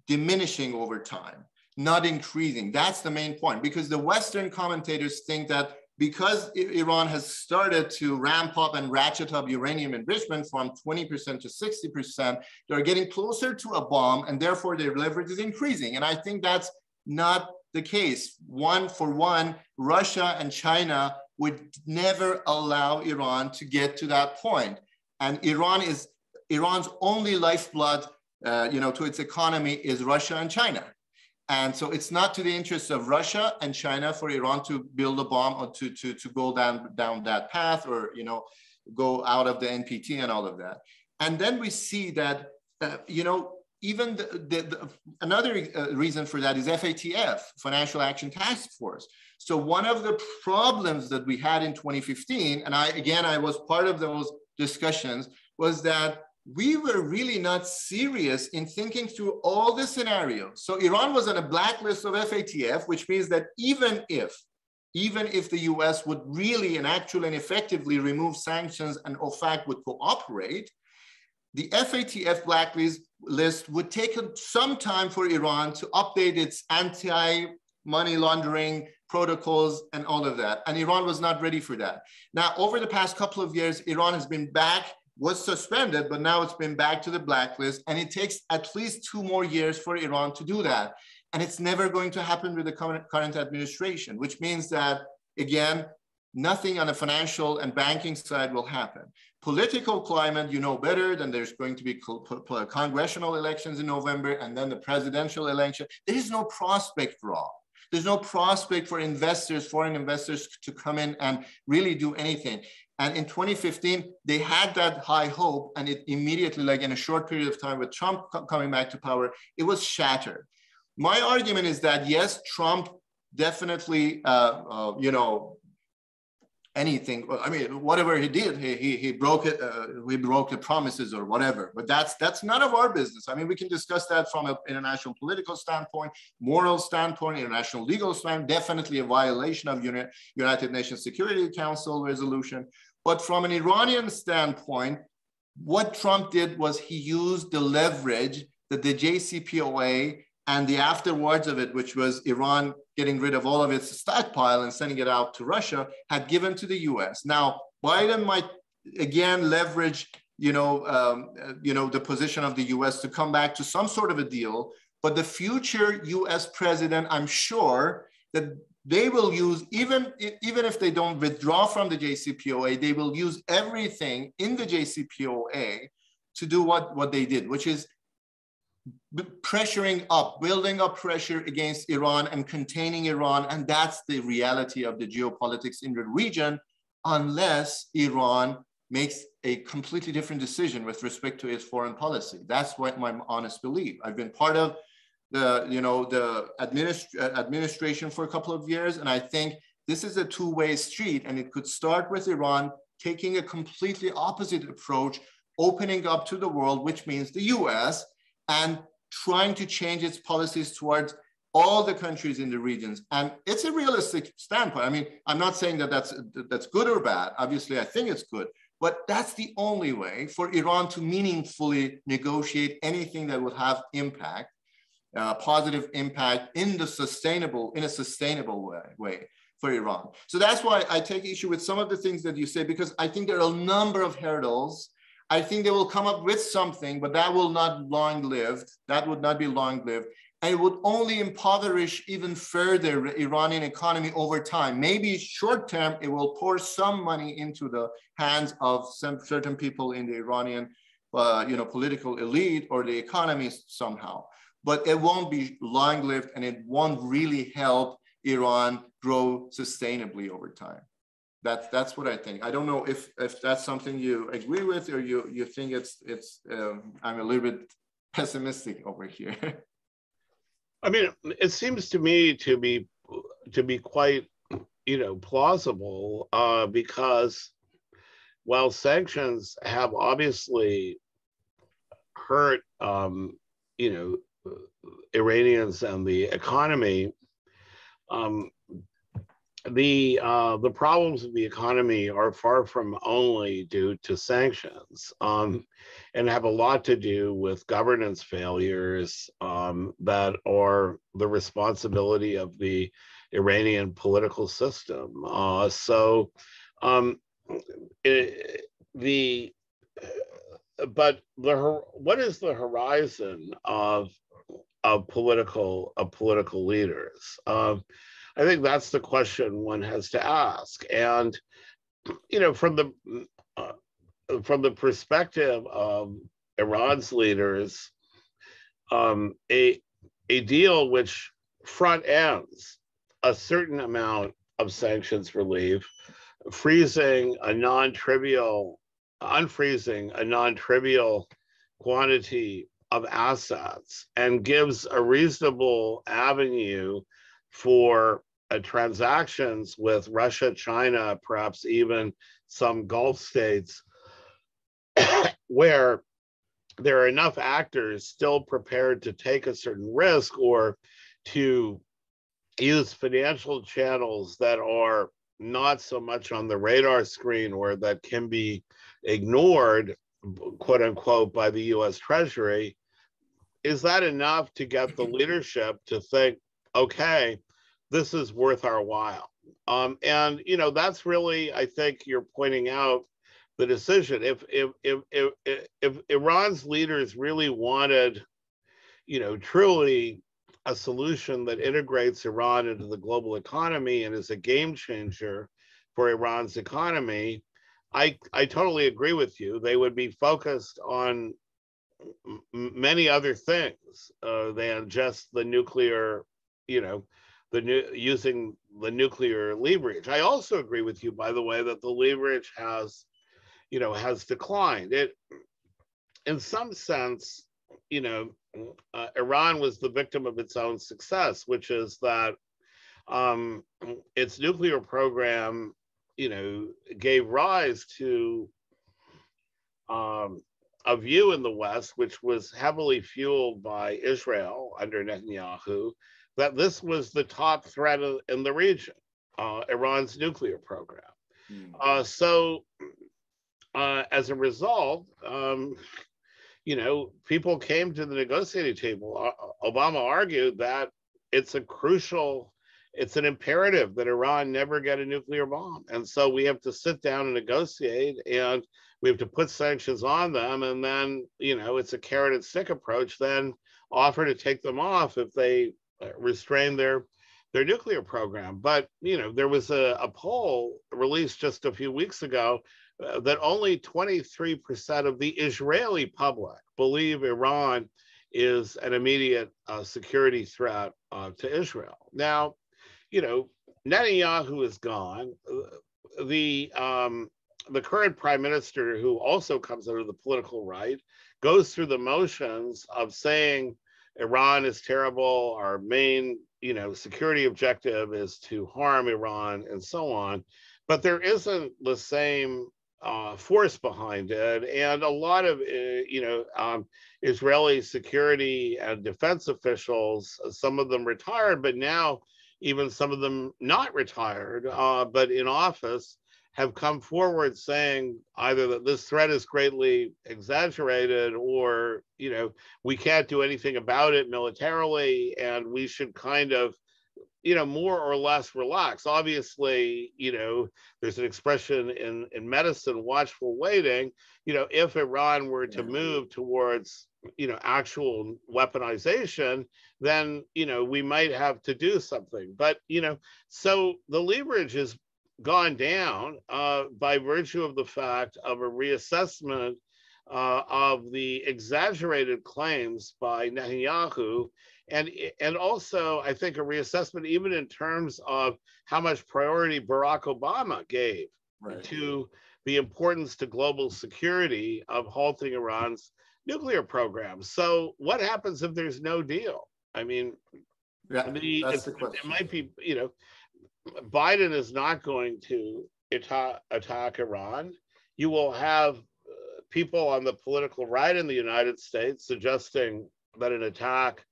diminishing over time, not increasing. That's the main point, because the Western commentators think that because Iran has started to ramp up and ratchet up uranium enrichment from twenty percent to sixty percent, they're getting closer to a bomb and therefore their leverage is increasing. And I think that's not the case. One for one, Russia and China would never allow Iran to get to that point. And Iran is, Iran's only lifeblood uh, you know, to its economy is Russia and China. And so it's not to the interests of Russia and China for Iran to build a bomb or to, to, to go down, down that path, or you know, go out of the N P T and all of that. And then we see that, uh, you know, even the, the, the, another uh, reason for that is F A T F, Financial Action Task Force. So one of the problems that we had in twenty fifteen, and I, again, I was part of those discussions, was that we were really not serious in thinking through all the scenarios. So Iran was on a blacklist of F A T F, which means that even if, even if the U S would really and actually and effectively remove sanctions and OFAC would cooperate, the F A T F blacklist list would take some time for Iran to update its anti-money laundering protocols and all of that. And Iran was not ready for that. Now, over the past couple of years, Iran has been back, was suspended, but now it's been back to the blacklist. And it takes at least two more years for Iran to do that. And it's never going to happen with the current administration, which means that, again, nothing on the financial and banking side will happen. Political climate, you know better, then there's going to be congressional elections in November and then the presidential election. There is no prospect for all. There's no prospect for investors, foreign investors to come in and really do anything. And in twenty fifteen, they had that high hope, and it immediately, like in a short period of time with Trump coming back to power, it was shattered. My argument is that, yes, Trump definitely, uh, uh, you know, anything, I mean, whatever he did, he, he, he broke it, uh, we broke the promises or whatever, but that's, that's none of our business. I mean, we can discuss that from an international political standpoint, moral standpoint, international legal standpoint, definitely a violation of Uni- United Nations Security Council resolution. But from an Iranian standpoint, what Trump did was he used the leverage that the J C P O A and the afterwards of it, which was Iran getting rid of all of its stockpile and sending it out to Russia, had given to the U S. Now, Biden might again leverage, you know, um, you know, the position of the U S to come back to some sort of a deal, but the future U S president, I'm sure that they will use, even, even if they don't withdraw from the J C P O A, they will use everything in the J C P O A to do what, what they did, which is pressuring up, building up pressure against Iran and containing Iran. And that's the reality of the geopolitics in the region, unless Iran makes a completely different decision with respect to its foreign policy. That's what my honest belief. I've been part of the, you know, the administ- administration for a couple of years. And I think this is a two-way street, and it could start with Iran taking a completely opposite approach, opening up to the world, which means the U S, and trying to change its policies towards all the countries in the regions. And it's a realistic standpoint. I mean, I'm not saying that that's, that's good or bad. Obviously, I think it's good, but that's the only way for Iran to meaningfully negotiate anything that would have impact, uh, positive impact in the sustainable, in a sustainable way, way for Iran. So that's why I take issue with some of the things that you say, because I think there are a number of hurdles. I think they will come up with something, but that will not long-lived. That would not be long-lived. And it would only impoverish even further the Iranian economy over time. Maybe short-term, it will pour some money into the hands of some certain people in the Iranian uh, you know, political elite or the economy somehow. But it won't be long-lived, and it won't really help Iran grow sustainably over time. That's, that's what I think. I don't know if, if that's something you agree with, or you, you think it's, it's um, I'm a little bit pessimistic over here. I mean, it seems to me to be, to be quite, you know, plausible uh, because while sanctions have obviously hurt, um, you know, Iranians and the economy, um, The uh, the problems of the economy are far from only due to sanctions, um, and have a lot to do with governance failures um, that are the responsibility of the Iranian political system. Uh, so, um, it, the but the what is the horizon of of political of political leaders? Uh, I think that's the question one has to ask. And, you know, from the uh, from the perspective of Iran's leaders, um, a, a deal which front ends a certain amount of sanctions relief, freezing a non-trivial, unfreezing a non-trivial quantity of assets, and gives a reasonable avenue for Uh, transactions with Russia, China, perhaps even some Gulf states, where there are enough actors still prepared to take a certain risk or to use financial channels that are not so much on the radar screen or that can be ignored, quote unquote, by the U S Treasury. Is that enough to get the leadership to think, okay, this is worth our while? Um, and, you know, that's really, I think you're pointing out the decision. If, if, if, if, if, if Iran's leaders really wanted, you know, truly a solution that integrates Iran into the global economy and is a game changer for Iran's economy, I, I totally agree with you. They would be focused on many other things uh, than just the nuclear, you know, the new, using the nuclear leverage. I also agree with you, by the way, that the leverage has, you know, has declined. It, in some sense, you know, uh, Iran was the victim of its own success, which is that um, its nuclear program, you know, gave rise to um, a view in the West, which was heavily fueled by Israel under Netanyahu, that this was the top threat in the region, uh, Iran's nuclear program. Mm. Uh, so uh, as a result, um, you know, people came to the negotiating table. Obama argued that it's a crucial, it's an imperative that Iran never get a nuclear bomb. And so we have to sit down and negotiate, and we have to put sanctions on them. And then, you know, it's a carrot and stick approach, then offer to take them off if they restrain their their nuclear program. But, you know, there was a, a poll released just a few weeks ago uh, that only twenty-three percent of the Israeli public believe Iran is an immediate uh, security threat uh, to Israel. Now, you know, Netanyahu is gone. The, um, the current prime minister, who also comes under the political right, goes through the motions of saying, Iran is terrible, our main, you know, security objective is to harm Iran, and so on. But there isn't the same uh, force behind it. And a lot of, uh, you know, um, Israeli security and defense officials, some of them retired, but now even some of them not retired, uh, but in office, have come forward saying either that this threat is greatly exaggerated, or, you know, we can't do anything about it militarily, and we should kind of, you know, more or less relax. Obviously, you know, there's an expression in, in medicine, watchful waiting. You know, if Iran were to move towards, you know, actual weaponization, then, you know, we might have to do something. But, you know, so the leverage is gone down uh, by virtue of the fact of a reassessment uh, of the exaggerated claims by Netanyahu, and, and also, I think, a reassessment even in terms of how much priority Barack Obama gave right. to the importance to global security of halting Iran's nuclear program. So what happens if there's no deal? I mean, yeah, I mean that's the question. It might be, you know, Biden is not going to attack, attack Iran. You will have uh, people on the political right in the United States suggesting that an attack,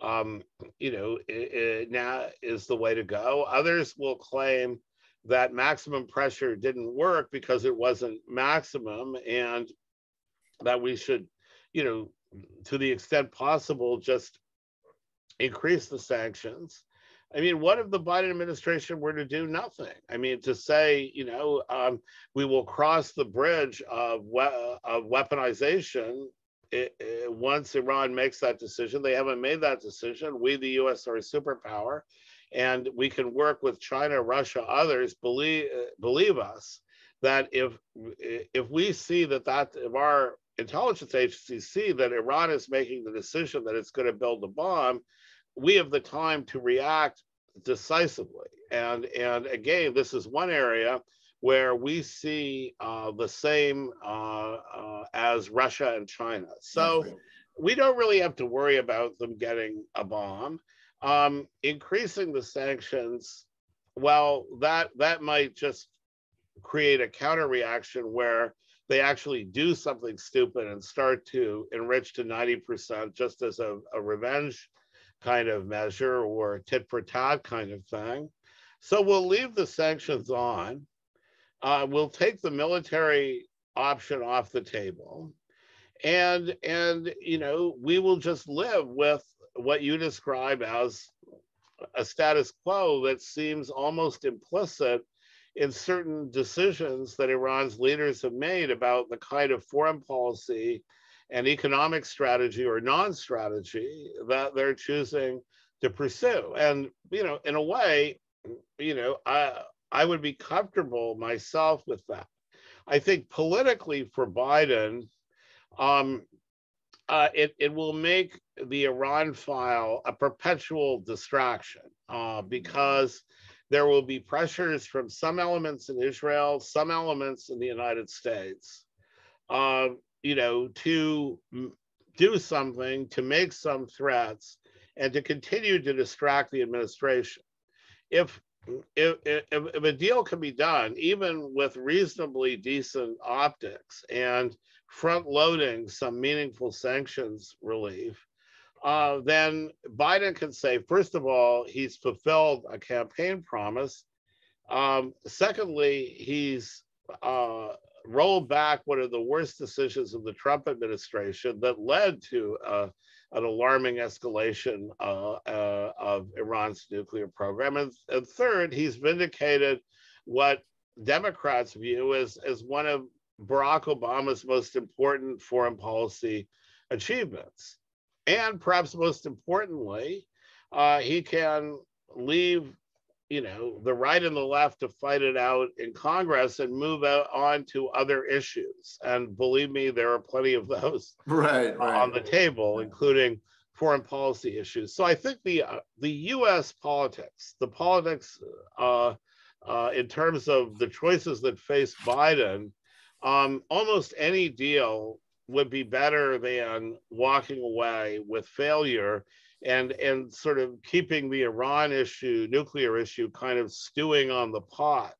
um, you know, it, it now is the way to go. Others will claim that maximum pressure didn't work because it wasn't maximum, and that we should, you know, to the extent possible, just increase the sanctions. I mean, what if the Biden administration were to do nothing? I mean, to say, you know, um, we will cross the bridge of, we of weaponization it, it, once Iran makes that decision. They haven't made that decision. We, the U S, are a superpower, and we can work with China, Russia, others. Believe, believe us that if if we see that that if our intelligence agencies see that Iran is making the decision that it's going to build a bomb, we have the time to react decisively. And, and again, this is one area where we see uh, the same uh, uh, as Russia and China. So we don't really have to worry about them getting a bomb. Um, increasing the sanctions, well, that, that might just create a counter reaction where they actually do something stupid and start to enrich to ninety percent just as a, a revenge kind of measure or tit for tat kind of thing. So we'll leave the sanctions on. Uh, we'll take the military option off the table. And, and, you know, we will just live with what you describe as a status quo that seems almost implicit in certain decisions that Iran's leaders have made about the kind of foreign policy and economic strategy or non-strategy that they're choosing to pursue. And, you know, in a way, you know, I, I would be comfortable myself with that. I think politically for Biden, um, uh, it, it will make the Iran file a perpetual distraction uh, because there will be pressures from some elements in Israel, some elements in the United States, uh, you know, to do something, to make some threats, and to continue to distract the administration. If, if, if, if a deal can be done, even with reasonably decent optics and front-loading some meaningful sanctions relief, Uh, then Biden can say, first of all, he's fulfilled a campaign promise. Um, secondly, he's uh, rolled back one of the worst decisions of the Trump administration that led to uh, an alarming escalation uh, uh, of Iran's nuclear program. And, and third, he's vindicated what Democrats view as, as one of Barack Obama's most important foreign policy achievements. And perhaps most importantly, uh, he can leave, you know, the right and the left to fight it out in Congress and move out on to other issues. And believe me, there are plenty of those right, right. on the table, including foreign policy issues. So I think the uh, the U S politics, the politics uh, uh, in terms of the choices that face Biden, um, almost any deal would be better than walking away with failure and, and sort of keeping the Iran issue, nuclear issue, kind of stewing on the pot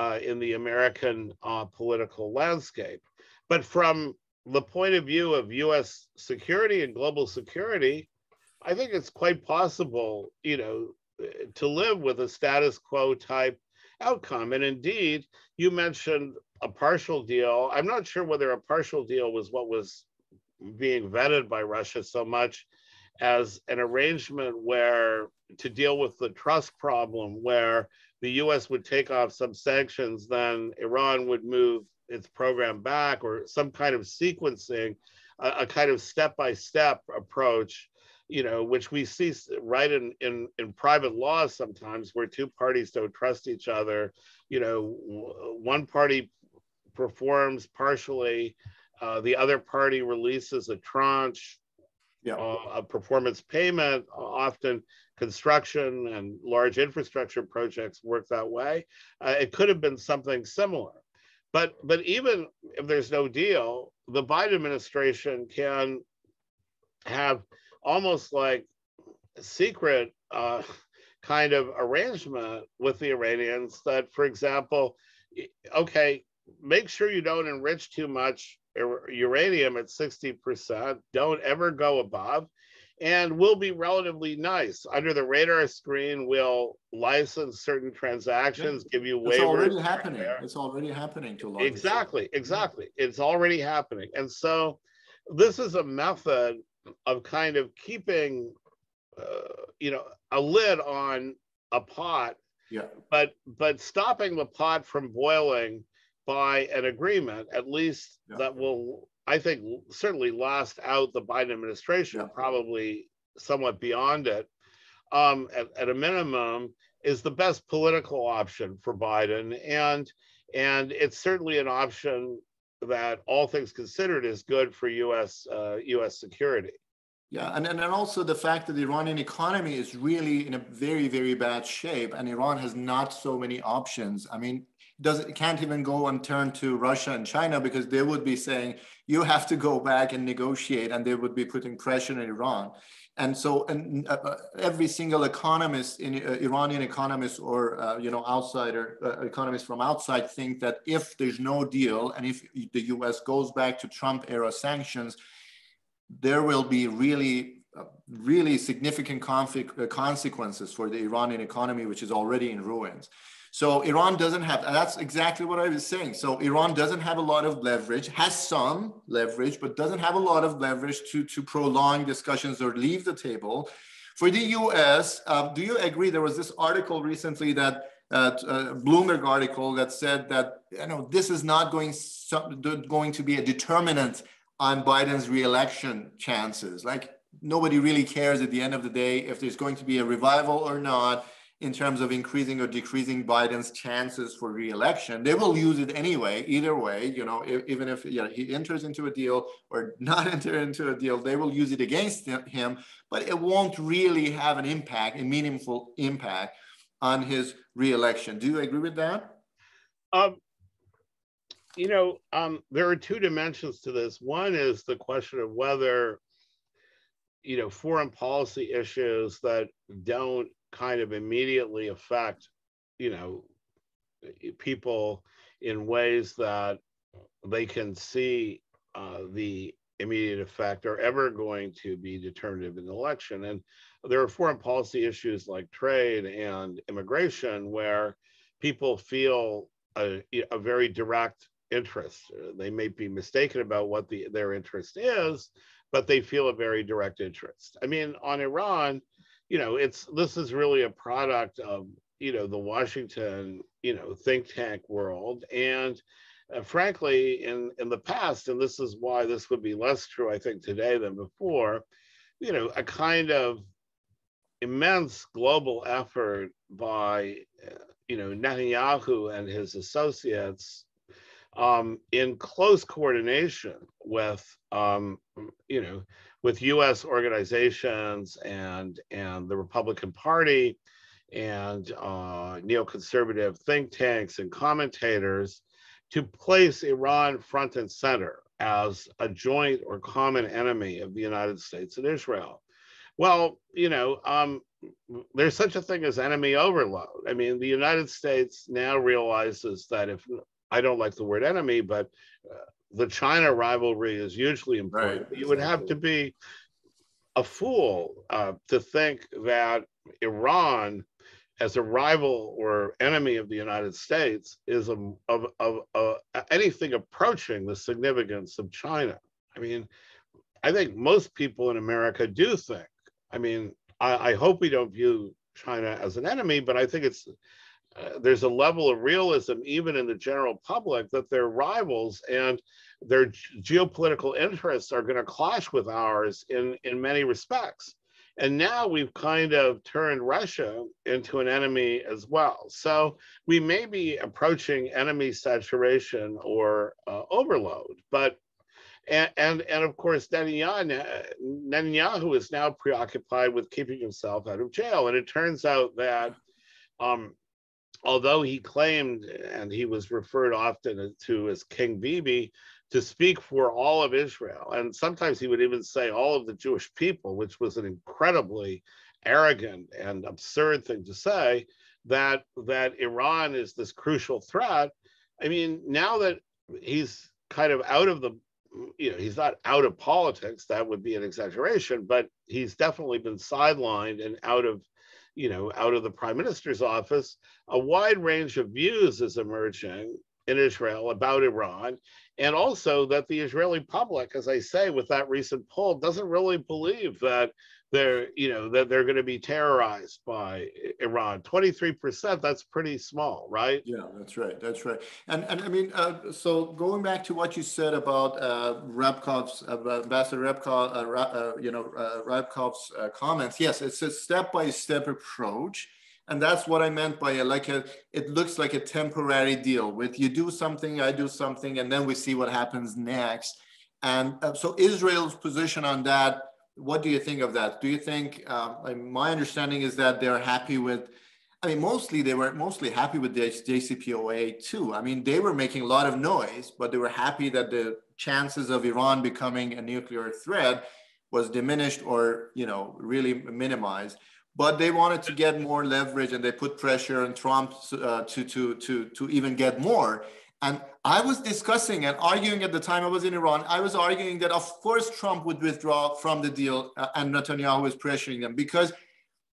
uh, in the American uh, political landscape. But from the point of view of U S security and global security, I think it's quite possible, you know, to live with a status quo type outcome. And indeed, you mentioned a partial deal. I'm not sure whether a partial deal was what was being vetted by Russia so much as an arrangement where to deal with the trust problem, where the U S would take off some sanctions, then Iran would move its program back, or some kind of sequencing, a, a kind of step-by-step approach, you know, which we see right in, in, in private law sometimes, where two parties don't trust each other. You know, one party performs partially, uh, the other party releases a tranche, yeah. uh, a performance payment. Often construction and large infrastructure projects work that way. Uh, it could have been something similar. But, but even if there's no deal, the Biden administration can have almost like a secret uh, kind of arrangement with the Iranians that, for example, okay, make sure you don't enrich too much uranium at sixty percent, don't ever go above, and we'll be relatively nice. Under the radar screen, we'll license certain transactions, give you waivers. It's already happening. There. It's already happening to a lot Exactly, people. exactly. It's already happening. And so this is a method of kind of keeping, uh, you know, a lid on a pot, yeah. but but stopping the pot from boiling by an agreement, at least yeah. that will, I think, certainly last out the Biden administration, yeah. probably somewhat beyond it, um, at, at a minimum, is the best political option for Biden. And, and it's certainly an option that, all things considered, is good for U S uh, U S security. Yeah, and, and and also the fact that the Iranian economy is really in a very, very bad shape, and Iran has not so many options. I mean, doesn't it can't even go and turn to Russia and China, because they would be saying, you have to go back and negotiate, and they would be putting pressure on Iran. And so and, uh, every single economist, in, uh, Iranian economist or uh, you know outsider uh, economists from outside, think that if there's no deal and if the U S goes back to Trump era sanctions, there will be really uh, really significant conflict, uh, consequences for the Iranian economy, which is already in ruins. So Iran doesn't have, and that's exactly what I was saying. So Iran doesn't have a lot of leverage, has some leverage, but doesn't have a lot of leverage to, to prolong discussions or leave the table. For the U S, uh, do you agree? There was this article recently that, uh, uh, Bloomberg article that said that, you know, this is not going, going to be a determinant on Biden's reelection chances. Like nobody really cares at the end of the day if there's going to be a revival or not, in terms of increasing or decreasing Biden's chances for re-election. They will use it anyway, either way, you know, if, even if you know, he enters into a deal or not enter into a deal, they will use it against him, but it won't really have an impact, a meaningful impact on his re-election. Do you agree with that? Um, you know, um, there are two dimensions to this. One is the question of whether, you know, foreign policy issues that don't kind of immediately affect, you know, people in ways that they can see uh, the immediate effect are ever going to be determinative in the election. And there are foreign policy issues like trade and immigration where people feel a, a very direct interest. They may be mistaken about what the, their interest is, but they feel a very direct interest. I mean, on Iran, you know, it's this is really a product of, you know, the Washington, you know, think tank world. And uh, frankly, in, in the past, and this is why this would be less true, I think, today than before, you know, a kind of immense global effort by, you know, Netanyahu and his associates um, in close coordination with, um, you know, with U S organizations and, and the Republican Party and uh, neoconservative think tanks and commentators to place Iran front and center as a joint or common enemy of the United States and Israel. Well, you know, um, there's such a thing as enemy overload. I mean, the United States now realizes that if, I don't like the word enemy, but uh, the China rivalry is hugely important. Right, you would have to be a fool uh, to think that Iran, as a rival or enemy of the United States, is a, of, of, of anything approaching the significance of China. I mean, I think most people in America do think, I mean, I, I hope we don't view China as an enemy, but I think it's, Uh, there's a level of realism, even in the general public, that their rivals and their geopolitical interests are going to clash with ours in, in many respects. And now we've kind of turned Russia into an enemy as well. So we may be approaching enemy saturation or uh, overload, but And, and, and of course, Netanyahu is now preoccupied with keeping himself out of jail. And it turns out that um, although he claimed, and he was referred often to as King Bibi, to speak for all of Israel, and sometimes he would even say all of the Jewish people, which was an incredibly arrogant and absurd thing to say, that, that Iran is this crucial threat. I mean, now that he's kind of out of the, you know, he's not out of politics, that would be an exaggeration, but he's definitely been sidelined and out of you know, out of the prime minister's office, a wide range of views is emerging in Israel about Iran, and also that the Israeli public, as I say, with that recent poll, doesn't really believe that they're, you know, that they're going to be terrorized by Iran. twenty-three percent, that's pretty small, right? Yeah, that's right, that's right. And, and I mean, uh, so going back to what you said about uh, Ryabkov's, uh, Ambassador Ryabkov, uh, uh, you know, uh, Ryabkov's uh, comments, yes, it's a step-by-step approach. And that's what I meant by a, like a, it looks like a temporary deal with you do something, I do something, and then we see what happens next. And uh, so Israel's position on that, what do you think of that? Do you think, uh, my understanding is that they're happy with, I mean, mostly they were mostly happy with the J C P O A too. I mean, they were making a lot of noise, but they were happy that the chances of Iran becoming a nuclear threat was diminished or, you know, really minimized. But they wanted to get more leverage, and they put pressure on Trump uh, to, to, to, to even get more. And I was discussing and arguing at the time I was in Iran, I was arguing that of course Trump would withdraw from the deal uh, and Netanyahu was pressuring them, because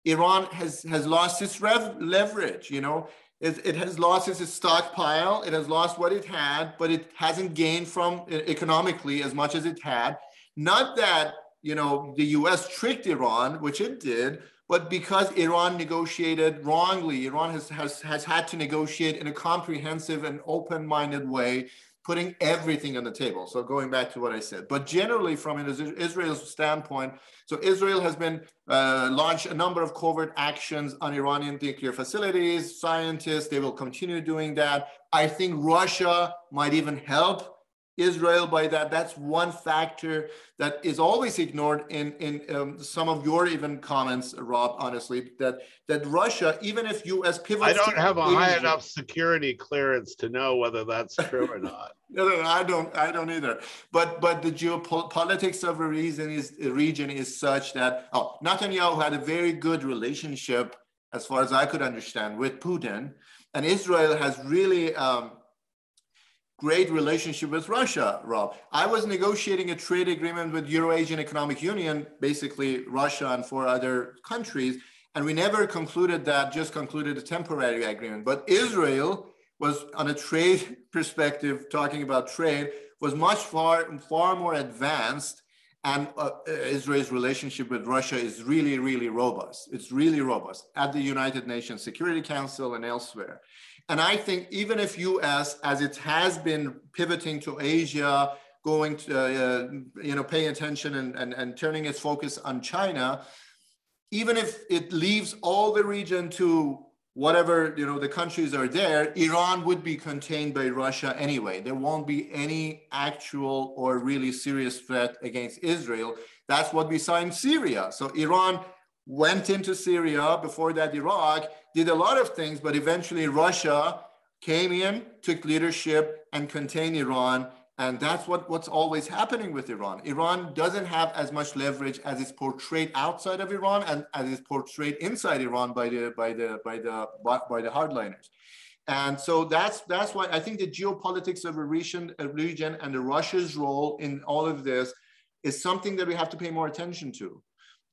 Iran has, has lost its rev leverage, you know, it, it has lost its stockpile, it has lost what it had, but it hasn't gained from economically as much as it had. Not that, you know, the U S tricked Iran, which it did, but because Iran negotiated wrongly, Iran has, has, has had to negotiate in a comprehensive and open-minded way, putting everything on the table. So going back to what I said, but generally from an Israel standpoint, so Israel has been uh, launched a number of covert actions on Iranian nuclear facilities, scientists, they will continue doing that. I think Russia might even help Israel by that. That's one factor that is always ignored in, in um, some of your even comments, Rob, honestly, that, that Russia, even if U S pivots- I don't have a high enough security clearance to know whether that's true or not. No, no, I don't, I don't either. But, but the geopolitics of a reason is, a region is such that, oh, Netanyahu had a very good relationship, as far as I could understand, with Putin. And Israel has really, um, great relationship with Russia, Rob. I was negotiating a trade agreement with Eurasian Economic Union, basically Russia and four other countries, and we never concluded that, just concluded a temporary agreement. But Israel was, on a trade perspective, talking about trade, was much far, far more advanced, and uh, Israel's relationship with Russia is really, really robust. It's really robust at the United Nations Security Council and elsewhere. And I think even if U S, as it has been pivoting to Asia, going to, uh, you know, paying attention and, and, and turning its focus on China, even if it leaves all the region to whatever, you know, the countries are there, Iran would be contained by Russia anyway. There won't be any actual or really serious threat against Israel. That's what we saw in Syria. So Iran went into Syria, before that Iraq, did a lot of things, but eventually Russia came in, took leadership and contained Iran. And that's what, what's always happening with Iran. Iran doesn't have as much leverage as is portrayed outside of Iran and as is portrayed inside Iran by the, by the, by the, by the hardliners. And so that's, that's why I think the geopolitics of a region, a region and the Russia's role in all of this is something that we have to pay more attention to.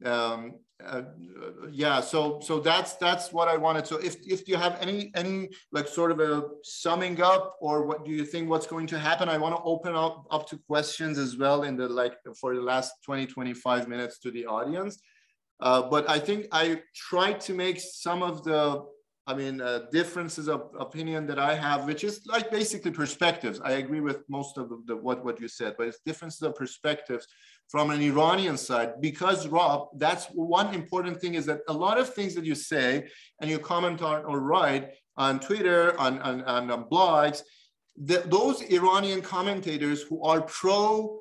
Um, uh, yeah, so so that's that's what I wanted. So if if you have any any like sort of a summing up, or what do you think what's going to happen? I want to open up up to questions as well in the like for the last twenty, twenty-five minutes to the audience. Uh, but I think I tried to make some of the I mean uh, differences of opinion that I have, which is like basically perspectives. I agree with most of the what what you said, but it's differences of perspectives from an Iranian side, because Rob, that's one important thing is that a lot of things that you say and you comment on or write on Twitter, on, on, on blogs, the, those Iranian commentators who are pro,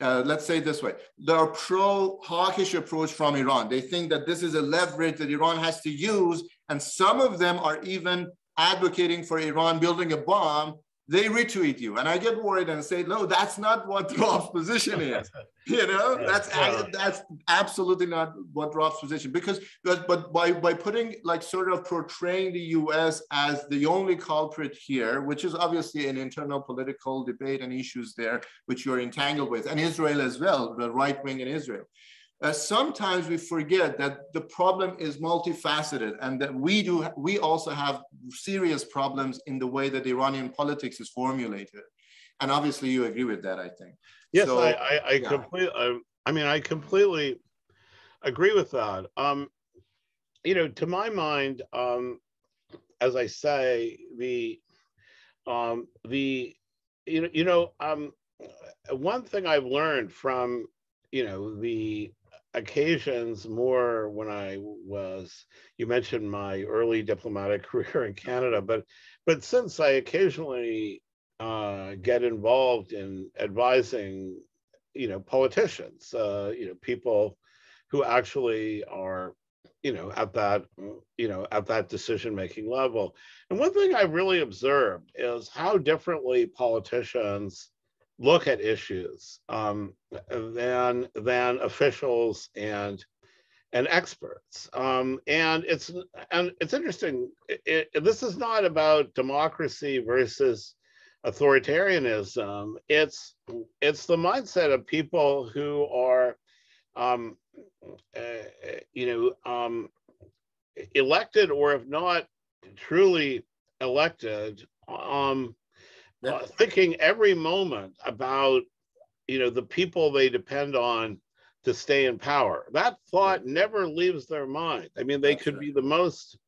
uh, let's say it this way, they're pro hawkish approach from Iran. They think that this is a leverage that Iran has to use. And some of them are even advocating for Iran building a bomb. They retweet you. And I get worried and say, no, that's not what Rob's position is. You know, that's that's absolutely not what Rob's position, because but, but by, by putting like sort of portraying the U S as the only culprit here, which is obviously an internal political debate and issues there, which you're entangled with, and Israel as well, the right wing in Israel. Uh, sometimes we forget that the problem is multifaceted and that we do we also have serious problems in the way that Iranian politics is formulated, and obviously you agree with that, I think. Yes, so, I I, I yeah. completely. I, I mean, I completely agree with that. Um, you know, to my mind, um, as I say, the um, the you know you know um, one thing I've learned from you know the occasions more when I was, you mentioned my early diplomatic career in Canada, but but since I occasionally uh, get involved in advising, you know, politicians, uh, you know, people who actually are, you know, at that, you know, at that decision-making level. And one thing I really observed is how differently politicians look at issues um, than, than officials and and experts. Um, and it's and it's interesting, it, it, this is not about democracy versus authoritarianism. It's, it's the mindset of people who are, um, uh, you know, um, elected, or if not truly elected, um, uh, thinking every moment about, you know, the people they depend on to stay in power. That thought never leaves their mind. I mean, they That's could right. be the most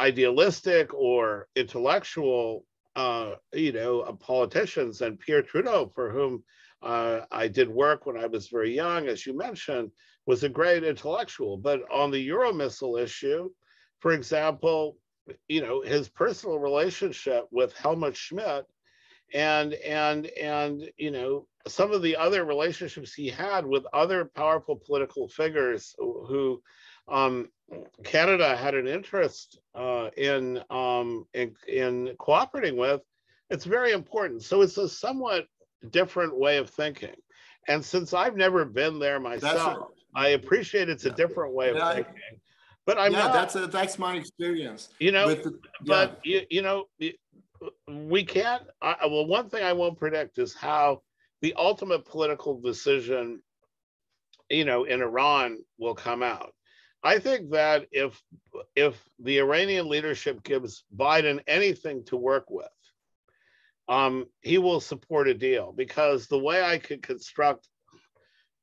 idealistic or intellectual, uh, you know, uh, politicians. And Pierre Trudeau, for whom uh, I did work when I was very young, as you mentioned, was a great intellectual. But on the Euromissile issue, for example, you know, his personal relationship with Helmut Schmidt and, and, and, you know, some of the other relationships he had with other powerful political figures who um, Canada had an interest uh, in, um, in, in cooperating with, it's very important. So it's a somewhat different way of thinking. And since I've never been there myself, I appreciate it's a different way of yeah, thinking. I, but I'm yeah, not, that's, a, that's my experience. You know, with the, but, yeah. you, you know, we can't, I, well, one thing I won't predict is how the ultimate political decision, you know, in Iran will come out. I think that if, if the Iranian leadership gives Biden anything to work with, um, he will support a deal, because the way I could construct,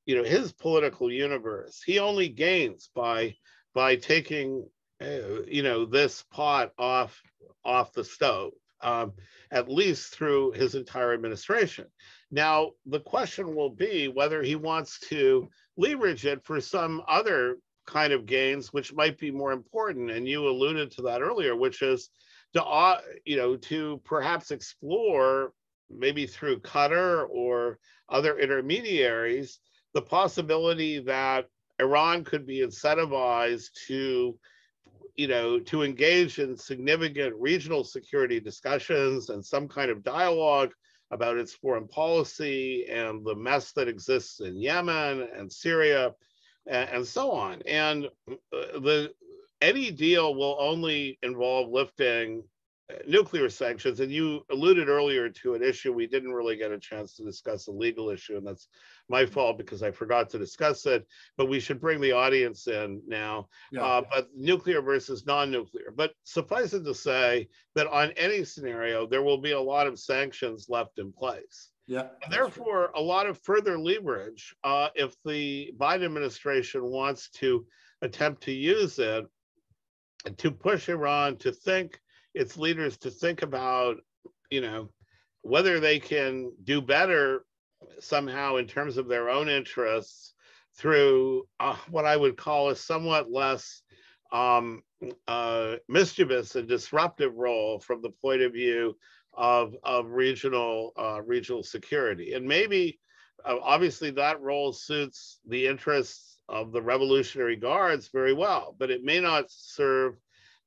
you know, his political universe, he only gains by, by taking, uh, you know, this pot off, off the stove, um, at least through his entire administration. Now, the question will be whether he wants to leverage it for some other kind of gains, which might be more important. And you alluded to that earlier, which is to, uh, you know, to perhaps explore, maybe through Qatar or other intermediaries, the possibility that Iran could be incentivized to, you know, to engage in significant regional security discussions and some kind of dialogue about its foreign policy and the mess that exists in Yemen and Syria and, and so on. And the any deal will only involve lifting nuclear sanctions. And you alluded earlier to an issue we didn't really get a chance to discuss, a legal issue, and that's my fault because I forgot to discuss it, but we should bring the audience in now. Yeah, uh, yeah. But nuclear versus non-nuclear. But suffice it to say that on any scenario, there will be a lot of sanctions left in place. Yeah, and therefore, true. a lot of further leverage uh, if the Biden administration wants to attempt to use it to push Iran to think, its leaders to think about, you know, whether they can do better somehow in terms of their own interests through uh, what I would call a somewhat less um, uh, mischievous and disruptive role from the point of view of, of regional uh, regional security. And maybe, uh, obviously, that role suits the interests of the Revolutionary Guards very well, but it may not serve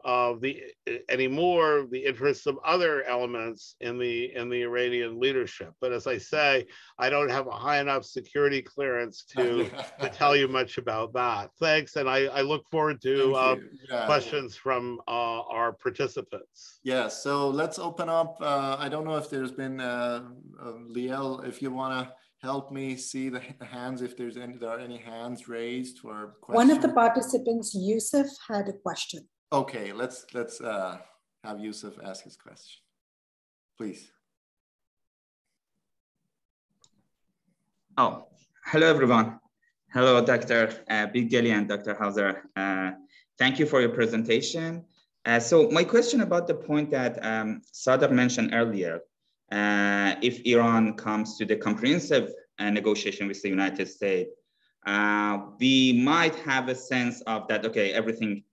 of the anymore the interests of other elements in the in the Iranian leadership. But as I say, I don't have a high enough security clearance to, to tell you much about that. Thanks, and I, I look forward to uh, yeah. questions from uh, our participants. Yeah, so let's open up. Uh, I don't know if there's been, uh, uh, Liel, if you wanna help me see the hands, if there's any, there are any hands raised for questions. One of the participants, Yusuf, had a question. Okay, let's let's uh, have Yusuf ask his question, please. Oh, hello everyone. Hello, Doctor Uh, Big Deli and Doctor Hauser. Uh, thank you for your presentation. Uh, so my question about the point that um, Sadeq mentioned earlier, uh, if Iran comes to the comprehensive uh, negotiation with the United States, uh, we might have a sense of that, okay, everything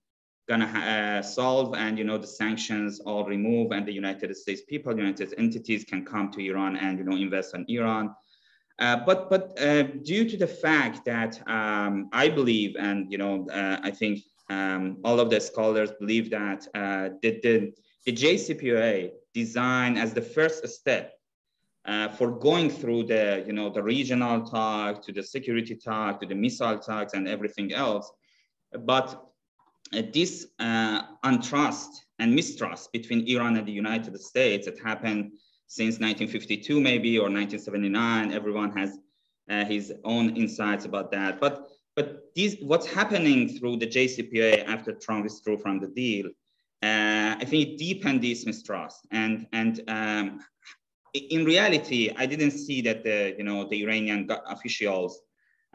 gonna uh, solve, and you know the sanctions all remove, and the United States people, United entities can come to Iran and you know invest in Iran. Uh, but but uh, due to the fact that um, I believe, and you know uh, I think um, all of the scholars believe that uh, the, the the J C P O A designed as the first step uh, for going through the, you know, the regional talk, to the security talk, to the missile talks and everything else. But uh, this uh, untrust and mistrust between Iran and the United States that happened since nineteen fifty-two maybe, or nineteen seventy-nine, everyone has uh, his own insights about that. But, but these, what's happening through the J C P O A after Trump withdrew from the deal, uh, I think it deepened this mistrust. And, and um, in reality, I didn't see that the, you know, the Iranian officials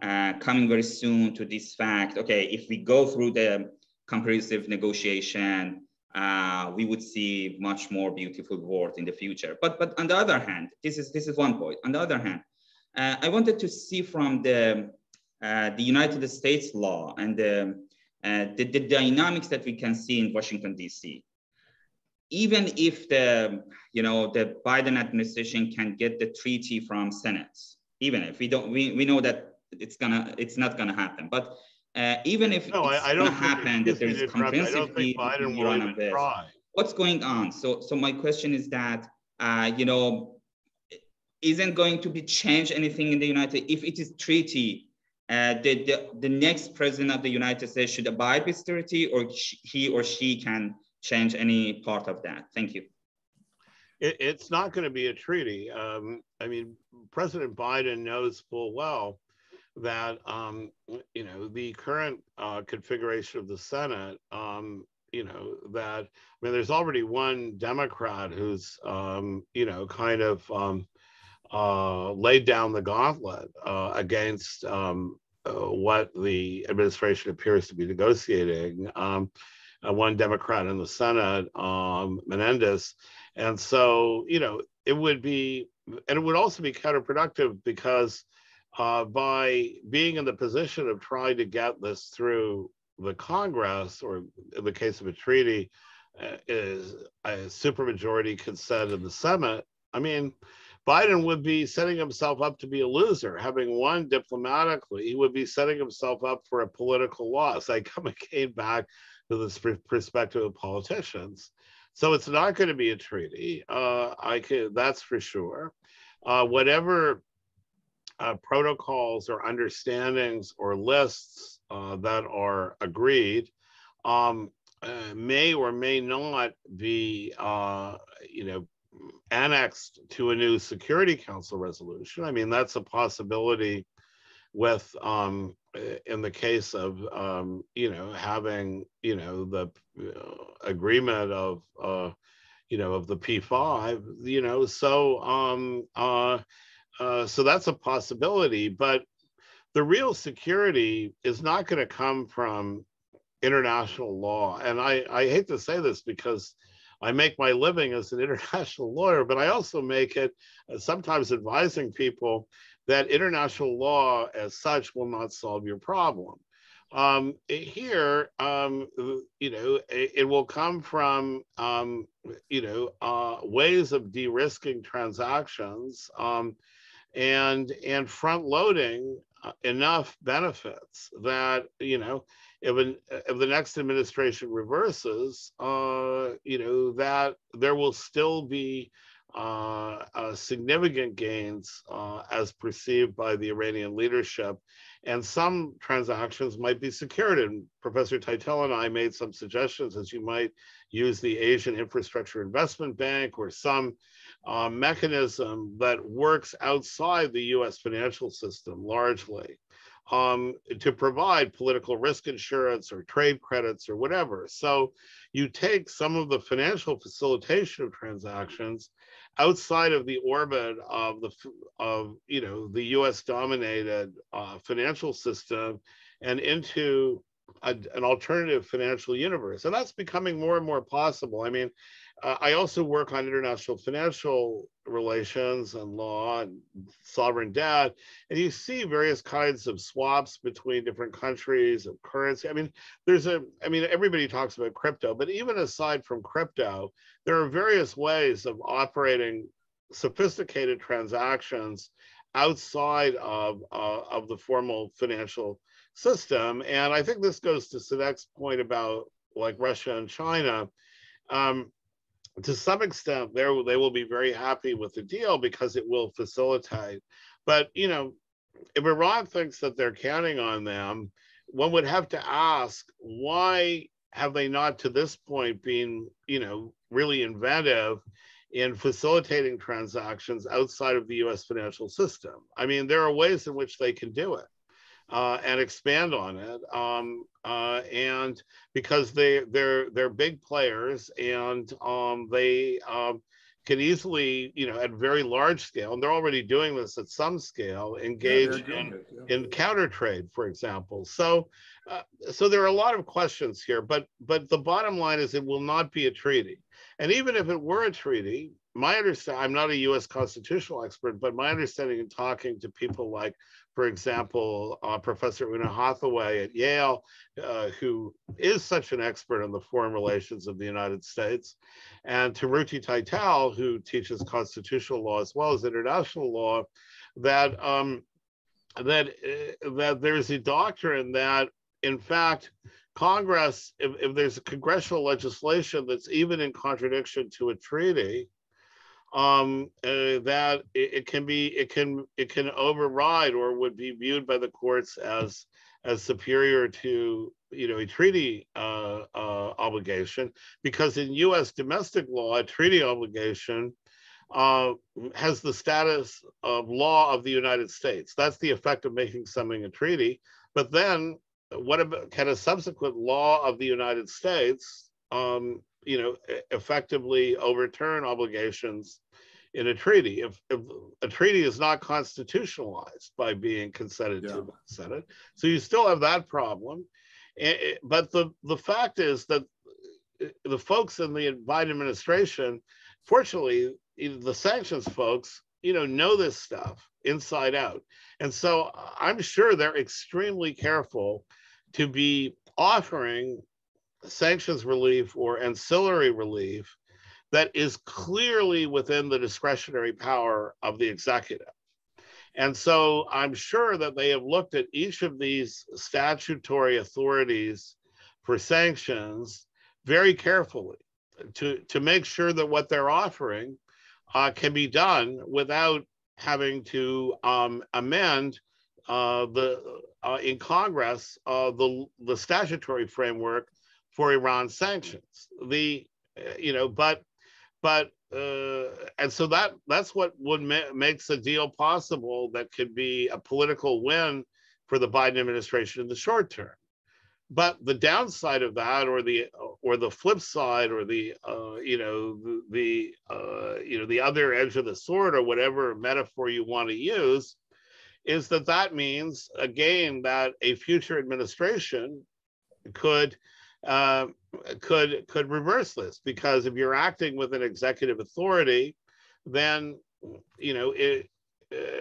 uh, coming very soon to this fact, okay, if we go through the comprehensive negotiation, Uh, we would see much more beautiful world in the future. But but on the other hand, this is this is one point. On the other hand, uh, I wanted to see from the uh, the United States law and the, uh, the the dynamics that we can see in Washington D C. Even if the you know the Biden administration can get the treaty from Senate, even if we don't, we we know that it's gonna it's not gonna happen. But Uh, even if no, it's I, I don't happen that there's comprehensive what's going on. So, so my question is that, uh, you know, isn't going to be changed anything in the United, if it is treaty, uh, the, the, the next president of the United States should abide with treaty, or she, he or she can change any part of that? Thank you. It, it's not going to be a treaty. Um, I mean, President Biden knows full well that um, you know, the current uh, configuration of the Senate, um, you know, that, I mean, there's already one Democrat who's, um, you know, kind of um, uh, laid down the gauntlet uh, against um, uh, what the administration appears to be negotiating. Um, uh, one Democrat in the Senate, um, Menendez. And so, you know, it would be, and it would also be counterproductive because Uh, by being in the position of trying to get this through the Congress, or in the case of a treaty, uh, is a supermajority consent in the Senate. I mean, Biden would be setting himself up to be a loser. Having won diplomatically, he would be setting himself up for a political loss. I come again back to this perspective of politicians. So it's not going to be a treaty. Uh, I could, that's for sure. Uh, whatever Uh, protocols or understandings or lists uh, that are agreed um, uh, may or may not be, uh, you know, annexed to a new Security Council resolution. I mean, that's a possibility with, um, in the case of, um, you know, having, you know, the uh, agreement of, uh, you know, of the P five, you know, so, um, uh, Uh, so that's a possibility, but the real security is not going to come from international law. And I, I hate to say this because I make my living as an international lawyer, but I also make it uh, sometimes advising people that international law as such will not solve your problem. Um, here, um, you know, it, it will come from, um, you know, uh, ways of de-risking transactions, um, and and front loading enough benefits that, you know, if, an, if the next administration reverses, uh, you know, that there will still be uh, uh, significant gains uh, as perceived by the Iranian leadership. And some transactions might be secured. And Professor Teitel and I made some suggestions as you might use the Asian Infrastructure Investment Bank or some uh, mechanism that works outside the U S financial system largely um, to provide political risk insurance or trade credits or whatever. So you take some of the financial facilitation of transactions outside of the orbit of the of you know the U S dominated uh, financial system and into a, an alternative financial universe, and that's becoming more and more possible. I mean, uh, I also work on international financial relations and law and sovereign debt, and you see various kinds of swaps between different countries of currency. I mean, there's a, I mean, everybody talks about crypto, but even aside from crypto, there are various ways of operating sophisticated transactions outside of, uh, of the formal financial system. And I think this goes to Sadek's point about like Russia and China. Um, to some extent, they will be very happy with the deal because it will facilitate. But, you know, if Iran thinks that they're counting on them, one would have to ask, why have they not to this point been, you know, really inventive in facilitating transactions outside of the U S financial system? I mean, there are ways in which they can do it uh, and expand on it. Um, uh, and because they, they're, they're big players and um, they um, can easily, you know, at very large scale, and they're already doing this at some scale, engage yeah, in, it, yeah. in counter trade, for example. So, uh, so there are a lot of questions here, but, but the bottom line is it will not be a treaty. And even if it were a treaty, my understanding, I'm not a U S constitutional expert, but my understanding in talking to people like, for example, uh, Professor Una Hathaway at Yale, uh, who is such an expert on the foreign relations of the United States, and to Ruti Teitel, who teaches constitutional law as well as international law, that, um, that, uh, that there's a doctrine that, in fact, Congress, if, if there's a congressional legislation that's even in contradiction to a treaty, um, uh, that it, it can be, it can, it can override or would be viewed by the courts as, as superior to, you know, a treaty uh, uh, obligation, because in U S domestic law, a treaty obligation uh, has the status of law of the United States. That's the effect of making something a treaty. But then, what about, can a subsequent law of the United States, um, you know, effectively overturn obligations in a treaty? If, if a treaty is not constitutionalized by being consented yeah. to by the Senate, so you still have that problem. But the, the fact is that the folks in the Biden administration, fortunately, the sanctions folks, you know, know this stuff inside out. And so I'm sure they're extremely careful to be offering sanctions relief or ancillary relief that is clearly within the discretionary power of the executive. And so I'm sure that they have looked at each of these statutory authorities for sanctions very carefully to, to make sure that what they're offering uh, can be done without having to um, amend uh, the uh, in Congress uh, the the statutory framework for Iran sanctions. The uh, you know, but but uh, and so that that's what would ma makes a deal possible that could be a political win for the Biden administration in the short term. But the downside of that, or the or the flip side, or the uh, you know the uh, you know the other edge of the sword, or whatever metaphor you want to use, is that that means again that a future administration could uh, could could reverse this, because if you're acting with an executive authority, then you know it. Uh,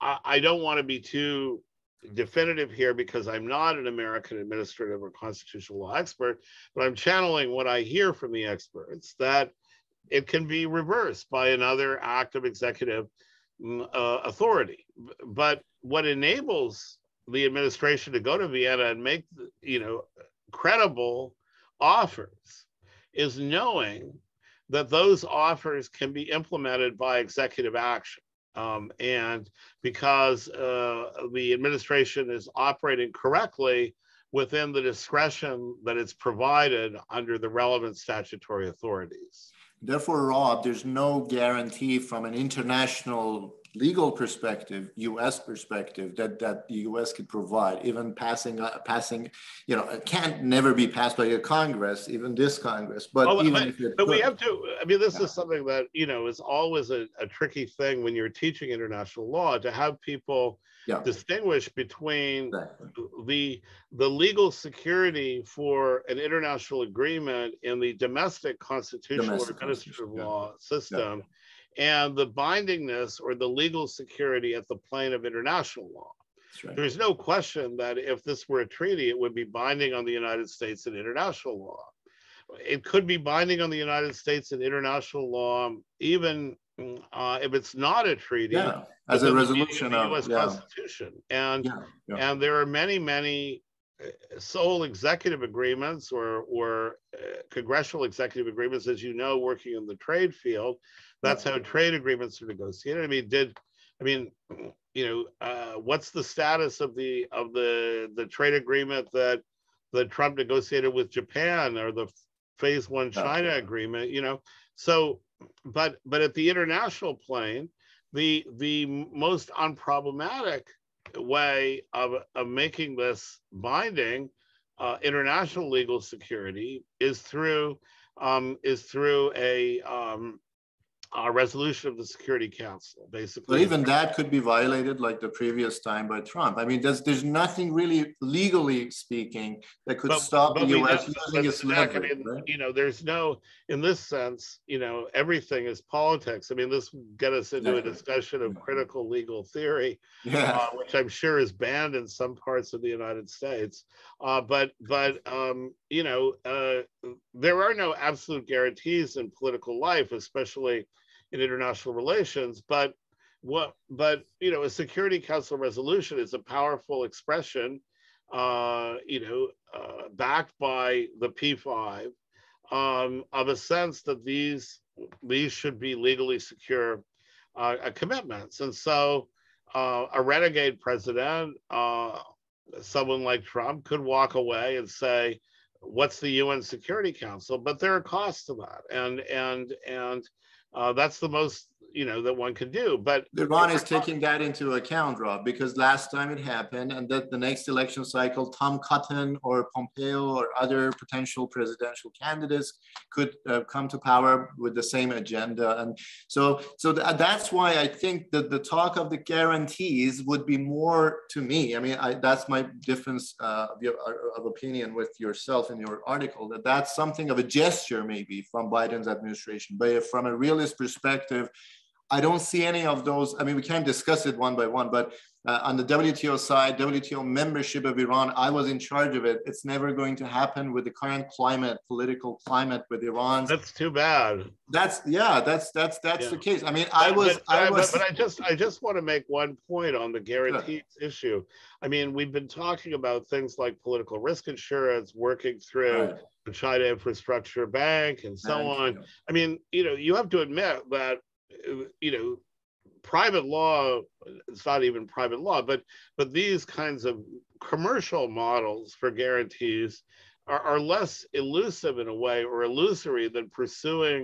I, I don't want to be too definitive here because I'm not an American administrative or constitutional law expert, but I'm channeling what I hear from the experts, that it can be reversed by another act of executive uh, authority. But what enables the administration to go to Vienna and make, you know, credible offers is knowing that those offers can be implemented by executive action. Um, and because uh, the administration is operating correctly within the discretion that it's provided under the relevant statutory authorities. Therefore, Rob, there's no guarantee from an international legal perspective, U S perspective, that, that the U S could provide, even passing, uh, passing, you know, it can't never be passed by a Congress, even this Congress, but oh, even but, if it But could. we have to, I mean, this yeah. is something that, you know, is always a, a tricky thing when you're teaching international law, to have people yeah. distinguish between exactly. the, the legal security for an international agreement in the domestic constitutional domestic or administrative yeah. law system yeah. and the bindingness or the legal security at the plane of international law. That's right. There's no question that if this were a treaty, it would be binding on the United States in international law. It could be binding on the United States in international law, even uh, if it's not a treaty. Yeah, as a resolution of the U S Constitution. And, yeah, yeah. and there are many, many sole executive agreements or, or uh, congressional executive agreements, as you know, working in the trade field, that's how trade agreements are negotiated. I mean, did, I mean, you know, uh, what's the status of the of the the trade agreement that that Trump negotiated with Japan, or the phase one China okay. agreement? You know, so, but but at the international plane, the the most unproblematic way of, of making this binding uh, international legal security is through um, is through a, um, a resolution of the Security Council, basically. But even that could be violated, like the previous time by Trump. I mean, there's there's nothing really legally speaking that could but, stop but the U S using its leverage. I mean, right? You know, there's no, in this sense, you know, everything is politics. I mean, this would get us into yeah. a discussion of critical legal theory, yeah. uh, which I'm sure is banned in some parts of the United States. Uh, but but um, you know, uh, there are no absolute guarantees in political life, especially in international relations, but what? But you know, a Security Council resolution is a powerful expression, uh, you know, uh, backed by the P five, um, of a sense that these these should be legally secure uh, commitments. And so, uh, a renegade president, uh, someone like Trump, could walk away and say, "What's the U N Security Council?" But there are costs to that, and and and. Uh, that's the most, you know, that one could do. But Iran is taking that into account, Rob, because last time it happened, and that the next election cycle, Tom Cotton or Pompeo or other potential presidential candidates could uh, come to power with the same agenda. And so, so th that's why I think that the talk of the guarantees would be more to me. I mean, I, that's my difference uh, of, your, of opinion with yourself in your article, that that's something of a gesture maybe from Biden's administration, but from a realist perspective, I don't see any of those. I mean, we can't discuss it one by one, but uh, on the W T O side, W T O membership of Iran, I was in charge of it. It's never going to happen with the current climate, political climate with Iran. That's too bad. That's, yeah, that's that's that's yeah. the case. I mean, but, I was- But I, was, but, but I just I just want to make one point on the guarantees sure. issue. I mean, we've been talking about things like political risk insurance, working through right. the China Infrastructure Bank and so Thank on. You. I mean, you know, you have to admit that you know, private law, it's not even private law, but but these kinds of commercial models for guarantees are, are less elusive in a way, or illusory, than pursuing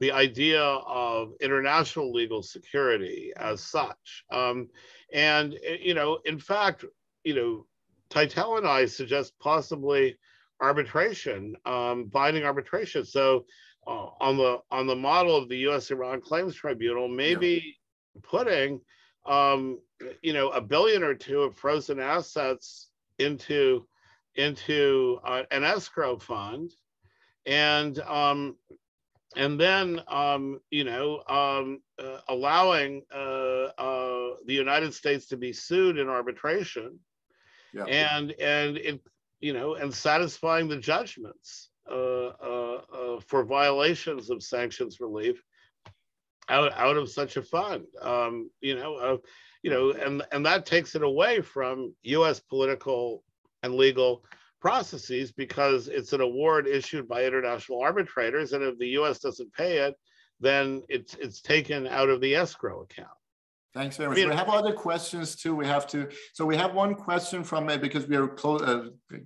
the idea of international legal security as such. Um, and, you know, in fact, you know, Teitel and I suggest possibly arbitration, um, binding arbitration. So, Uh, on the on the model of the U S Iran Claims Tribunal, maybe yeah. putting um, you know, a billion or two of frozen assets into into uh, an escrow fund, and um, and then um, you know um, uh, allowing uh, uh, the United States to be sued in arbitration, yeah. and and it, you know, and satisfying the judgments. Uh, uh, uh, for violations of sanctions relief out out of such a fund, um, you know, uh, you know, and and that takes it away from U S political and legal processes, because it's an award issued by international arbitrators, and if the U S doesn't pay it, then it's it's taken out of the escrow account. Thanks very much. We have other questions too. We have to, so we have one question from it because we are close, uh,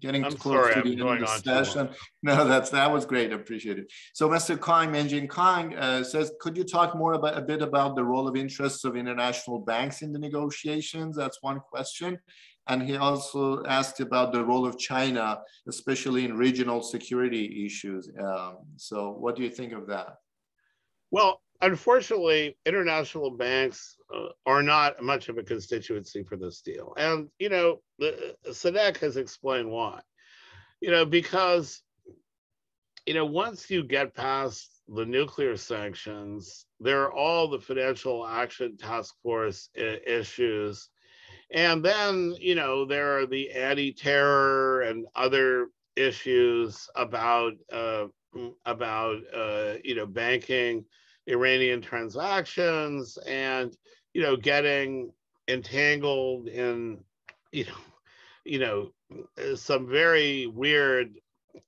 getting I'm close sorry, to the I'm end of the session. No, that's, that was great, appreciate it. So Mister Kang, Menjin Kang uh, says, could you talk more about, a bit about the role of interests of international banks in the negotiations? That's one question. And he also asked about the role of China, especially in regional security issues. Um, so what do you think of that? Well, unfortunately, international banks uh, are not much of a constituency for this deal. And, you know, the, Sadeq has explained why. You know, because, you know, once you get past the nuclear sanctions, there are all the Financial Action Task Force issues. And then, you know, there are the anti-terror and other issues about, uh, about uh, you know, banking, Iranian transactions, and you know, getting entangled in you know you know some very weird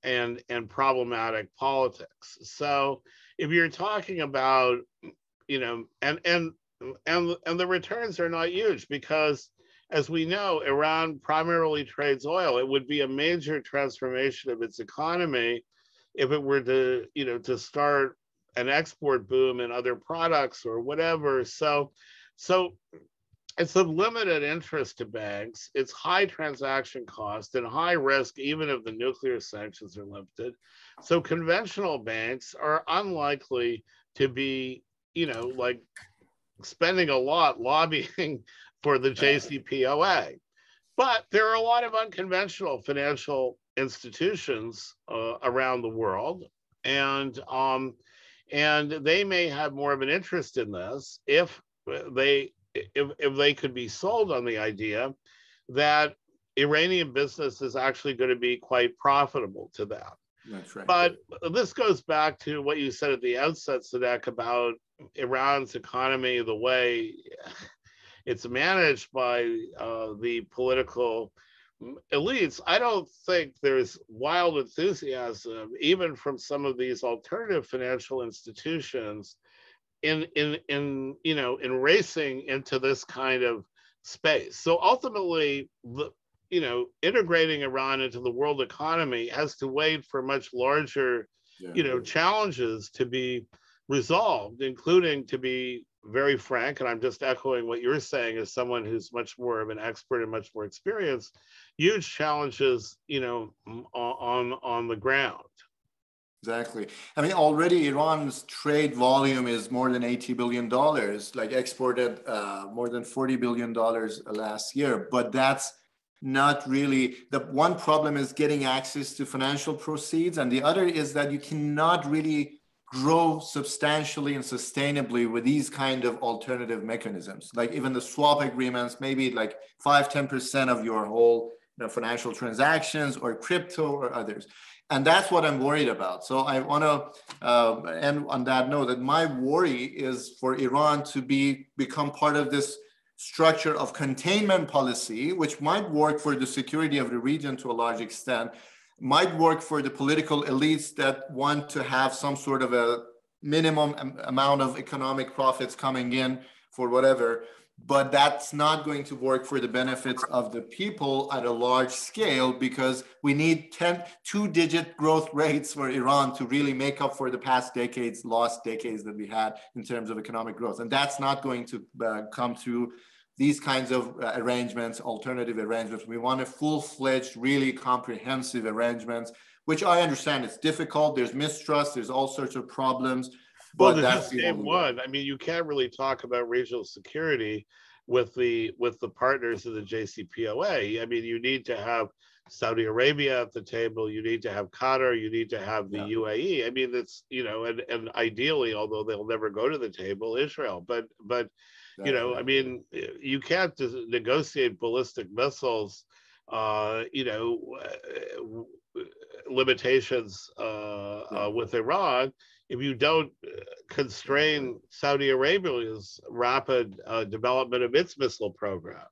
and and problematic politics. So if you're talking about, you know, and and and and the returns are not huge because, as we know, Iran primarily trades oil. It would be a major transformation of its economy if it were to, you know, to start an export boom in other products or whatever. So, so it's of limited interest to banks. It's high transaction cost and high risk, even if the nuclear sanctions are lifted. So conventional banks are unlikely to be, you know, like spending a lot lobbying for the J C P O A. But there are a lot of unconventional financial institutions uh, around the world, and um, and they may have more of an interest in this if they if, if they could be sold on the idea that Iranian business is actually going to be quite profitable to them. That's right. But this goes back to what you said at the outset, Sadeq, about Iran's economy, the way it's managed by uh, the political elites. I don't think there's wild enthusiasm, even from some of these alternative financial institutions, in in in you know in racing into this kind of space. So ultimately, the, you know, integrating Iran into the world economy has to wait for much larger, yeah, you know, challenges to be resolved, including, to be very frank, and I'm just echoing what you're saying as someone who's much more of an expert and much more experienced, huge challenges, you know, on, on the ground. Exactly. I mean, already Iran's trade volume is more than eighty billion dollars, like exported uh, more than forty billion dollars last year, but that's not really, the one problem is getting access to financial proceeds, and the other is that you cannot really grow substantially and sustainably with these kind of alternative mechanisms. Like even the swap agreements, maybe like five, ten percent of your whole, you know, financial transactions or crypto or others. And that's what I'm worried about. So I wanna uh, end on that note that my worry is for Iran to be become part of this structure of containment policy, which might work for the security of the region to a large extent, might work for the political elites that want to have some sort of a minimum amount of economic profits coming in for whatever, but that's not going to work for the benefits of the people at a large scale, because we need ten, two digit growth rates for Iran to really make up for the past decades, lost decades that we had in terms of economic growth. And that's not going to uh, come through these kinds of uh, arrangements, alternative arrangements. We want a full-fledged, really comprehensive arrangements, which I understand it's difficult. There's mistrust, there's all sorts of problems. But well, that's the same one. I mean, you can't really talk about regional security with the with the partners of the J C P O A. I mean, you need to have Saudi Arabia at the table, you need to have Qatar, you need to have the yeah. U A E. I mean, that's, you know, and, and ideally, although they'll never go to the table, Israel, but but you know, I mean, you can't negotiate ballistic missiles, uh, you know, limitations uh, uh, with Iran if you don't constrain Saudi Arabia's rapid uh, development of its missile program.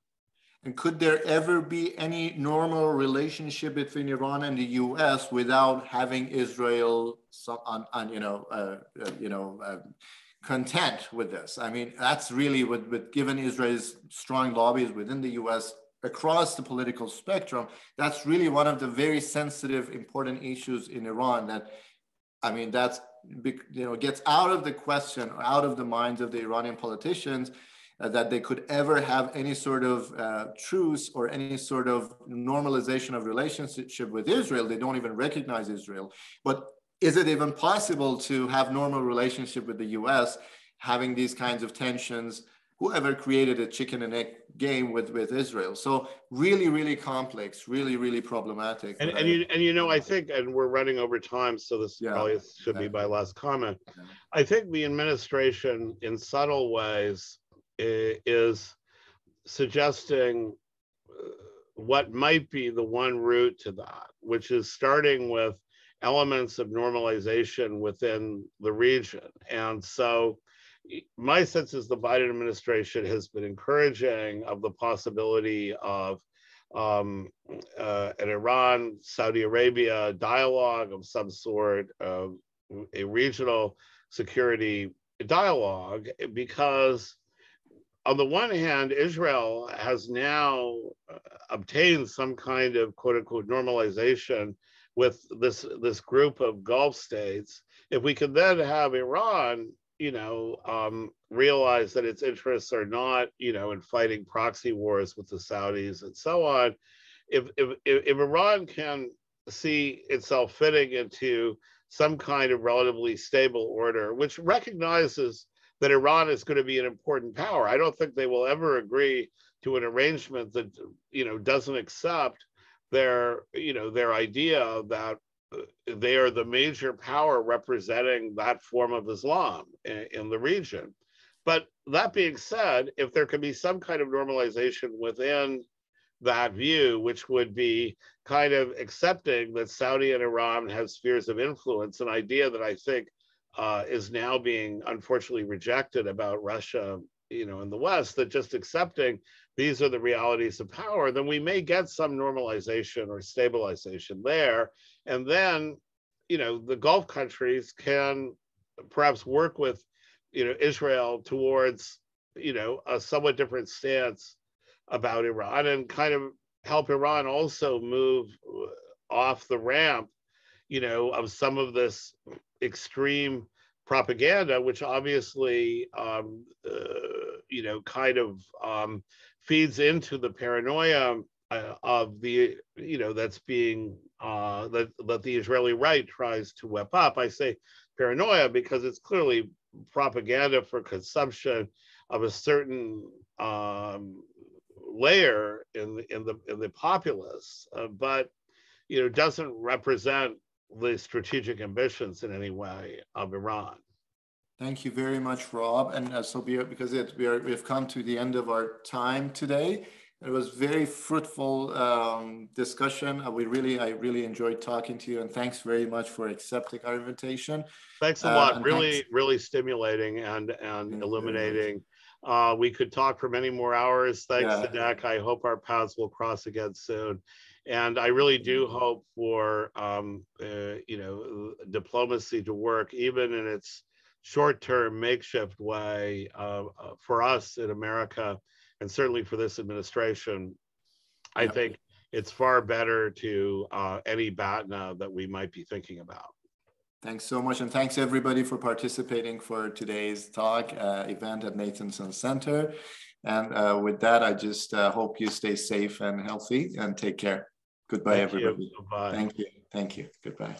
And could there ever be any normal relationship between Iran and the U S without having Israel on, on you know, uh, you know, uh, content with this? I mean, that's really what, what given Israel's strong lobbies within the U S across the political spectrum, that's really one of the very sensitive, important issues in Iran that, I mean, that's, you know, gets out of the question, out of the minds of the Iranian politicians, uh, that they could ever have any sort of uh, truce or any sort of normalization of relationship with Israel. They don't even recognize Israel. But is it even possible to have normal relationship with the U S, having these kinds of tensions? Whoever created a chicken and egg game with, with Israel? So really, really complex, really, really problematic. And, and, you, and you know, I think, and we're running over time, so this yeah, probably should yeah. be my last comment. Yeah. I think the administration in subtle ways is suggesting what might be the one route to that, which is starting with elements of normalization within the region. And so my sense is the Biden administration has been encouraging of the possibility of um, uh, an Iran, Saudi Arabia dialogue of some sort, uh, a regional security dialogue, because on the one hand, Israel has now obtained some kind of quote unquote normalization with this, this group of Gulf states. If we could then have Iran, you know, um, realize that its interests are not, you know, in fighting proxy wars with the Saudis and so on. If, if, if Iran can see itself fitting into some kind of relatively stable order, which recognizes that Iran is going to be an important power, I don't think they will ever agree to an arrangement that, you know, doesn't accept their, you know, their idea that they are the major power representing that form of Islam in, in the region. But that being said, if there can be some kind of normalization within that view, which would be kind of accepting that Saudi and Iran have spheres of influence, an idea that I think uh, is now being unfortunately rejected about Russia, you know, in the West, that just accepting these are the realities of power, then we may get some normalization or stabilization there. And then, you know, the Gulf countries can perhaps work with, you know, Israel towards, you know, a somewhat different stance about Iran, and kind of help Iran also move off the ramp, you know, of some of this extreme propaganda, which obviously, um, uh, you know, kind of um, feeds into the paranoia uh, of the, you know, that's being, uh, that, that the Israeli right tries to whip up. I say paranoia because it's clearly propaganda for consumption of a certain um, layer in the, in the, in the populace, uh, but, you know, doesn't represent the strategic ambitions in any way of Iran. Thank you very much, Rob. And uh, so be, because it, we, are, we have come to the end of our time today. It was very fruitful um, discussion. Uh, we really, I really enjoyed talking to you, and thanks very much for accepting our invitation. Thanks a lot. Uh, really, thanks. really stimulating and, and thank illuminating. Uh, we could talk for many more hours. Thanks, yeah. Sadeq. I hope our paths will cross again soon. And I really do hope for, um, uh, you know, diplomacy to work, even in its short-term makeshift way, uh, for us in America, and certainly for this administration. I yeah. think it's far better to uh, any batna that we might be thinking about. Thanks so much, and thanks everybody for participating for today's talk uh, event at Nathanson Centre. And uh, with that, I just uh, hope you stay safe and healthy, and take care. Goodbye, Thank everybody. You. Goodbye. Thank you. Thank you. Goodbye.